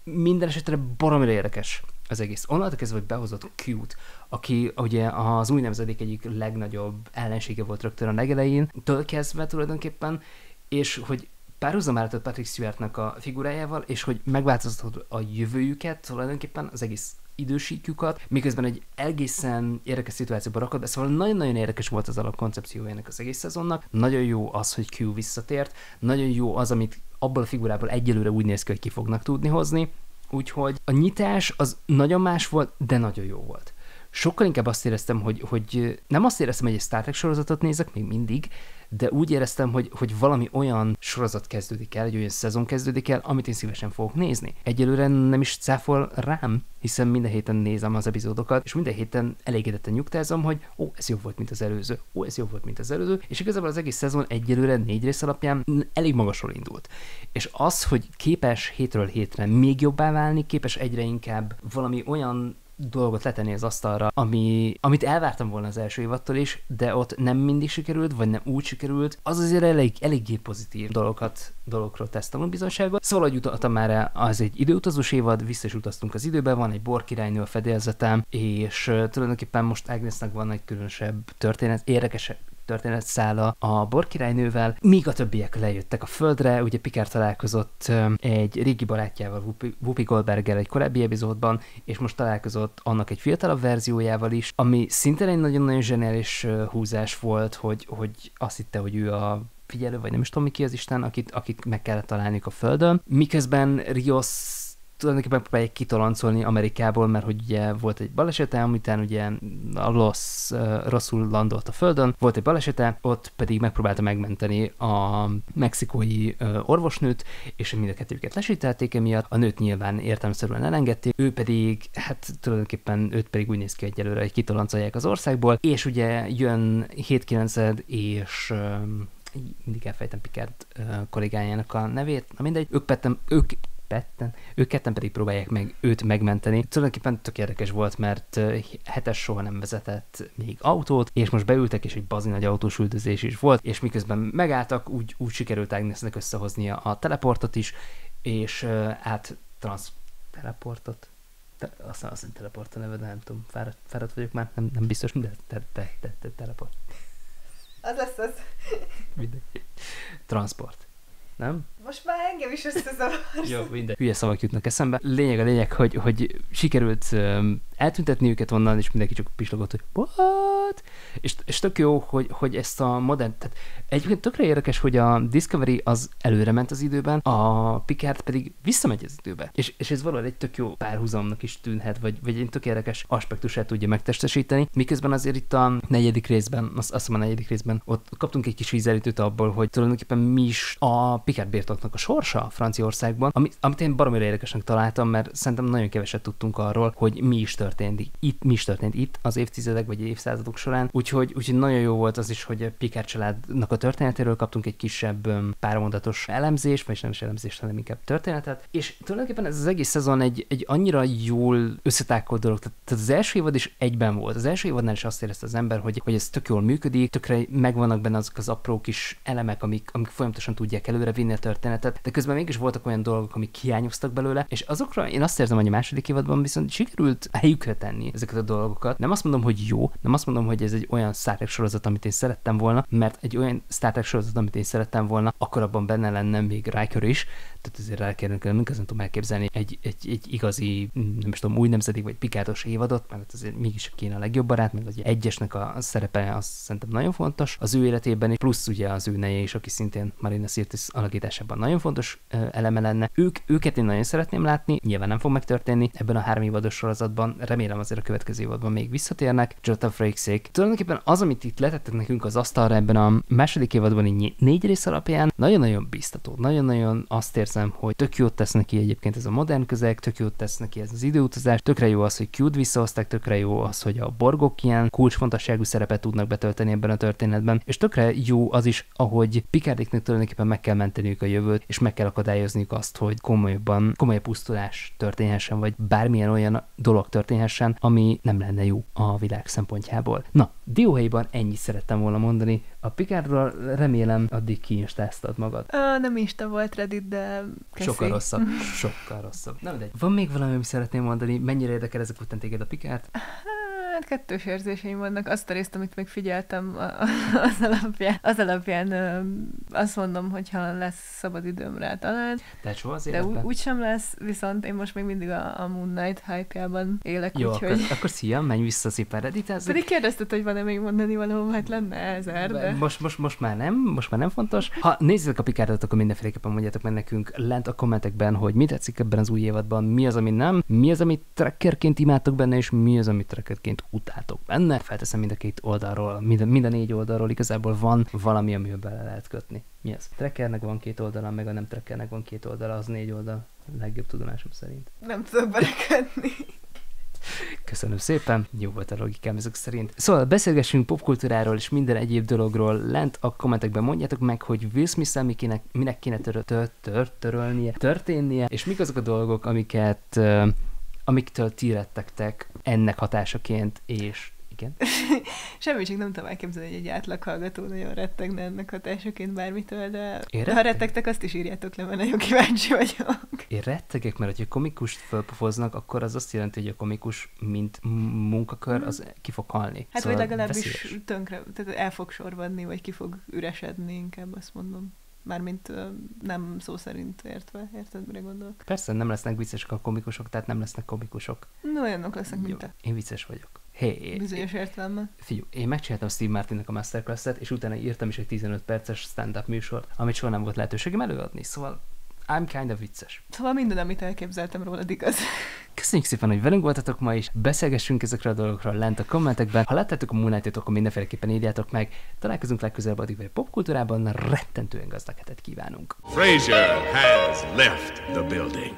minden esetre baromira érdekes az egész. Onnantól kezdve, hogy behozott Q-t, aki ugye az új nemzedék egyik legnagyobb ellensége volt rögtön a legelején, től kezdve tulajdonképpen, és hogy párhuzam állított Patrick Stewartnak a figurájával, és hogy megváltoztatod a jövőjüket, tulajdonképpen az egész idősíkjukat, miközben egy egészen érdekes szituációba rakod, de szóval nagyon-nagyon érdekes volt az alapkoncepciójának az egész szezonnak, nagyon jó az, hogy Q visszatért, nagyon jó az, amit abból a figurából egyelőre úgy néz ki, hogy ki fognak tudni hozni, úgyhogy a nyitás az nagyon más volt, de nagyon jó volt. Sokkal inkább azt éreztem, hogy, hogy nem azt éreztem, hogy egy Star Trek sorozatot nézek, még mindig, de úgy éreztem, hogy, hogy valami olyan sorozat kezdődik el, egy olyan szezon kezdődik el, amit én szívesen fogok nézni. Egyelőre nem is cáfol rám, hiszen minden héten nézem az epizódokat, és minden héten elégedetten nyugtázom, hogy ó, ez jobb volt, mint az előző, ó, ez jobb volt, mint az előző, és igazából az egész szezon egyelőre négy rész alapján elég magasról indult. És az, hogy képes hétről hétre még jobbá válni, képes egyre inkább valami olyan dolgot letenni az asztalra, ami, amit elvártam volna az első évattól is, de ott nem mindig sikerült, vagy nem úgy sikerült, az azért elég, eléggé pozitív dolgokat, dolgokról tesztelünk bizonságot. Szóval, hogy utaltam már el, az egy időutazós évad, vissza is utaztunk az időben, van egy Borg királynő a fedélzetem, és tulajdonképpen most Agnesnek van egy különösebb történet, érdekesebb történetszála a Borg királynővel, míg a többiek lejöttek a földre, ugye Picard találkozott egy régi barátjával, Whoopi, Whoopi Goldberggel egy korábbi epizódban, és most találkozott annak egy fiatalabb verziójával is, ami szintén egy nagyon-nagyon zseniális húzás volt, hogy, hogy azt hitte, hogy ő a figyelő, vagy nem is tudom mi ki az Isten, akit, akit meg kellett találniuk a földön, miközben Rios tulajdonképpen próbálják kitoloncolni Amerikából, mert hogy ugye volt egy balesete, amitán ugye a Loss uh, rosszul landolt a földön, volt egy balesete, ott pedig megpróbálta megmenteni a mexikói uh, orvosnőt, és mind a kettőjüket lesítelték emiatt, a nőt nyilván értelemszerűen elengedték, ő pedig, hát tulajdonképpen őt pedig úgy néz ki egyelőre, hogy kitoloncolják az országból, és ugye jön hét kilenc és... Um, mindig elfejtem Picard uh, kollégájának a nevét, na mindegy, ők pettem, ők Petten. Ők ketten pedig próbálják meg őt megmenteni. Tulajdonképpen tök érdekes volt, mert hetes soha nem vezetett még autót, és most beültek, és egy bazi nagy autós üldözés is volt, és miközben megálltak, úgy, úgy sikerült Agnesnek összehoznia a teleportot is, és uh, át transz... teleportot? Te, aztán azt hiszem teleport a neve, de nem tudom, fáradt, fáradt vagyok már, nem, nem biztos, de te, te, te, te, teleport. Az lesz az. Mindegy. Transport. Nem? Most már engem is összezavarsz. Jó, minden. Hülye szavak jutnak eszembe. Lényeg a lényeg, hogy, hogy sikerült um, eltüntetni őket onnan, és mindenki csak pislogott, hogy what? És, és tök jó, hogy, hogy ezt a modern... Tehát egyébként tökre érdekes, hogy a Discovery az előre ment az időben, a Picard pedig visszamegy az időbe. És, és ez valahol egy tök jó párhuzamnak is tűnhet, vagy, vagy egy tök érdekes aspektusát tudja megtestesíteni. Miközben azért itt a negyedik részben, azt hiszem a negyedik részben, ott kaptunk egy kis vízelítőt abból, hogy tulajdonképpen mi is a Picard birtoknak a sorsa Franciaországban, ami, amit én baromira érdekesnek találtam, mert szerintem nagyon keveset tudtunk arról, hogy mi is történt itt, mi is történt itt az évtizedek vagy évszázadok során. Úgyhogy, úgyhogy nagyon jó volt az is, hogy a Picard családnak a történetéről kaptunk egy kisebb pármondatos elemzést, vagyis nem is elemzést, hanem inkább történetet. És tulajdonképpen ez az egész szezon egy, egy annyira jól összetákolt dolog. Tehát az első évad is egyben volt. Az első évadnál is azt érezte az ember, hogy, hogy ez tök jól működik, tökre megvannak benne azok az apró kis elemek, amik, amik folyamatosan tudják előre vinni a történetet, de közben mégis voltak olyan dolgok, amik hiányoztak belőle, és azokra én azt érzem, hogy a második évadban viszont sikerült helyükre tenni ezeket a dolgokat. Nem azt mondom, hogy jó, nem azt mondom, hogy ez egy olyan Star Trek sorozat, amit én szerettem volna, mert egy olyan Star Trek sorozat, amit én szerettem volna, akkor abban benne lenne még Riker is, tehát azért rá kellene különbünk, azt nem tudom elképzelni egy, egy, egy igazi, nem is tudom, új nemzedék vagy pikáros évadot, mert azért mégis Kéne a legjobb barát, mert az egyesnek a szerepe az szerintem nagyon fontos az ő életében, plusz ugye az ő neje is, aki szintén Marina Sirtis alakításában nagyon fontos eleme lenne. Ők, őket én nagyon szeretném látni, nyilván nem fog megtörténni ebben a három évados sorozatban, remélem azért a következő évadban még visszatérnek Jonathan Frakes-ék. Tulajdonképpen az, amit itt letettek nekünk az asztalra ebben a második évadban így négy rész alapján, nagyon-nagyon biztató, nagyon-nagyon azt érzem, hogy tök jót tesz neki egyébként ez a modern közeg, tök jót tesz neki ez az időutazás, tökre jó az, hogy Q-t visszahozták, tökre jó az, hogy a borgok ilyen kulcsfontosságú szerepet tudnak betölteni ebben a történetben, és tökre jó az is, ahogy Picardéknek tulajdonképpen meg kell menteniük a jövőt, és meg kell akadályozniuk azt, hogy komolyabban, komoly pusztulás történhessen, vagy bármilyen olyan dolog történhessen, ami nem lenne jó a világ szempontjából. Na, dióhéjban ennyit szerettem volna mondani a Picardról, remélem addig kiinstáztad magad. Ö, nem insta volt Reddit, de köszi. Sokkal rosszabb, sokkal rosszabb. Na, de van még valami, amit szeretném mondani, mennyire érdekel ezek után téged a Picard? Hát kettős érzéseim vannak. Azt a részt, amit még figyeltem a, a, az alapján. Az alapján ö, azt mondom, hogyha lesz szabad időm rá talán. De soha az életben. De ú, úgy sem lesz, viszont én most még mindig a, a Moon Knight hype-jában élek. Jó, úgy, akkor, hogy... akkor szia, menj vissza szépen reditezzük. Pedig kérdezted, hogy van-e még mondani valahol, hát lenne ezer, de... Most, most, most már nem, most már nem fontos. Ha nézzétek a Picardot, akkor mindenféleképpen mondjátok meg nekünk lent a kommentekben, hogy mi tetszik ebben az új évadban, mi az, ami nem, mi az, amit trekkerként imádtok benne, és mi az, amit trekkerként utáltok benne. Felteszem mind a két oldalról, mind a, mind a négy oldalról igazából van valami, amivel bele lehet kötni. Mi az? Trekkernek van két oldala, meg a nem trekkernek van két oldala, az négy oldal. Legjobb tudomásom szerint. Nem tudok belekötni. Köszönöm szépen, jó volt a logikám ezek szerint. Szóval beszélgessünk popkultúráról és minden egyéb dologról lent a kommentekben, mondjátok meg, hogy Will Smith-szel mikinek, minek kéne tör- tör- tör- törölnie, történnie, és mik azok a dolgok, amiket, uh, amiktől ti rettegtek ennek hatásaként, és igen. Semmi, csak nem tudom elképzelni, hogy egy átlag hallgató nagyon rettegne ennek hatásaként bármitől, de rettek? Ha rettegtek, azt is írjátok le, mert nagyon kíváncsi vagyok. Én rettegek, mert hogyha komikust fölpofoznak, akkor az azt jelenti, hogy a komikus, mint munkakör, az ki fog halni. Hát szóval vagy legalábbis veszélyes. Tönkre, tehát el fog sorvadni, vagy ki fog üresedni, inkább azt mondom. Mármint nem szó szerint értve, érted, mire gondolok? Persze, nem lesznek viccesek a komikusok, tehát nem lesznek komikusok. No, olyanok lesznek, mint te. Én vicces vagyok. Hey, bizonyos értelemben. Figyelj, én megcsináltam Steve Martinnek a masterclass-et, és utána írtam is egy tizenöt perces stand-up műsort, amit soha nem volt lehetőségem előadni, szóval I'm kind of vicces. Szóval minden, amit elképzeltem rólad, igaz. Köszönjük szépen, hogy velünk voltatok ma is, beszélgessünk ezekről a dolgokról lent a kommentekben. Ha láttátok a Moon Knight-ot, akkor mindenféleképpen írjátok meg. Találkozunk legközelebb, addig vagy popkultúrában rettentően gazdag hetet kívánunk. Frasier has left the building.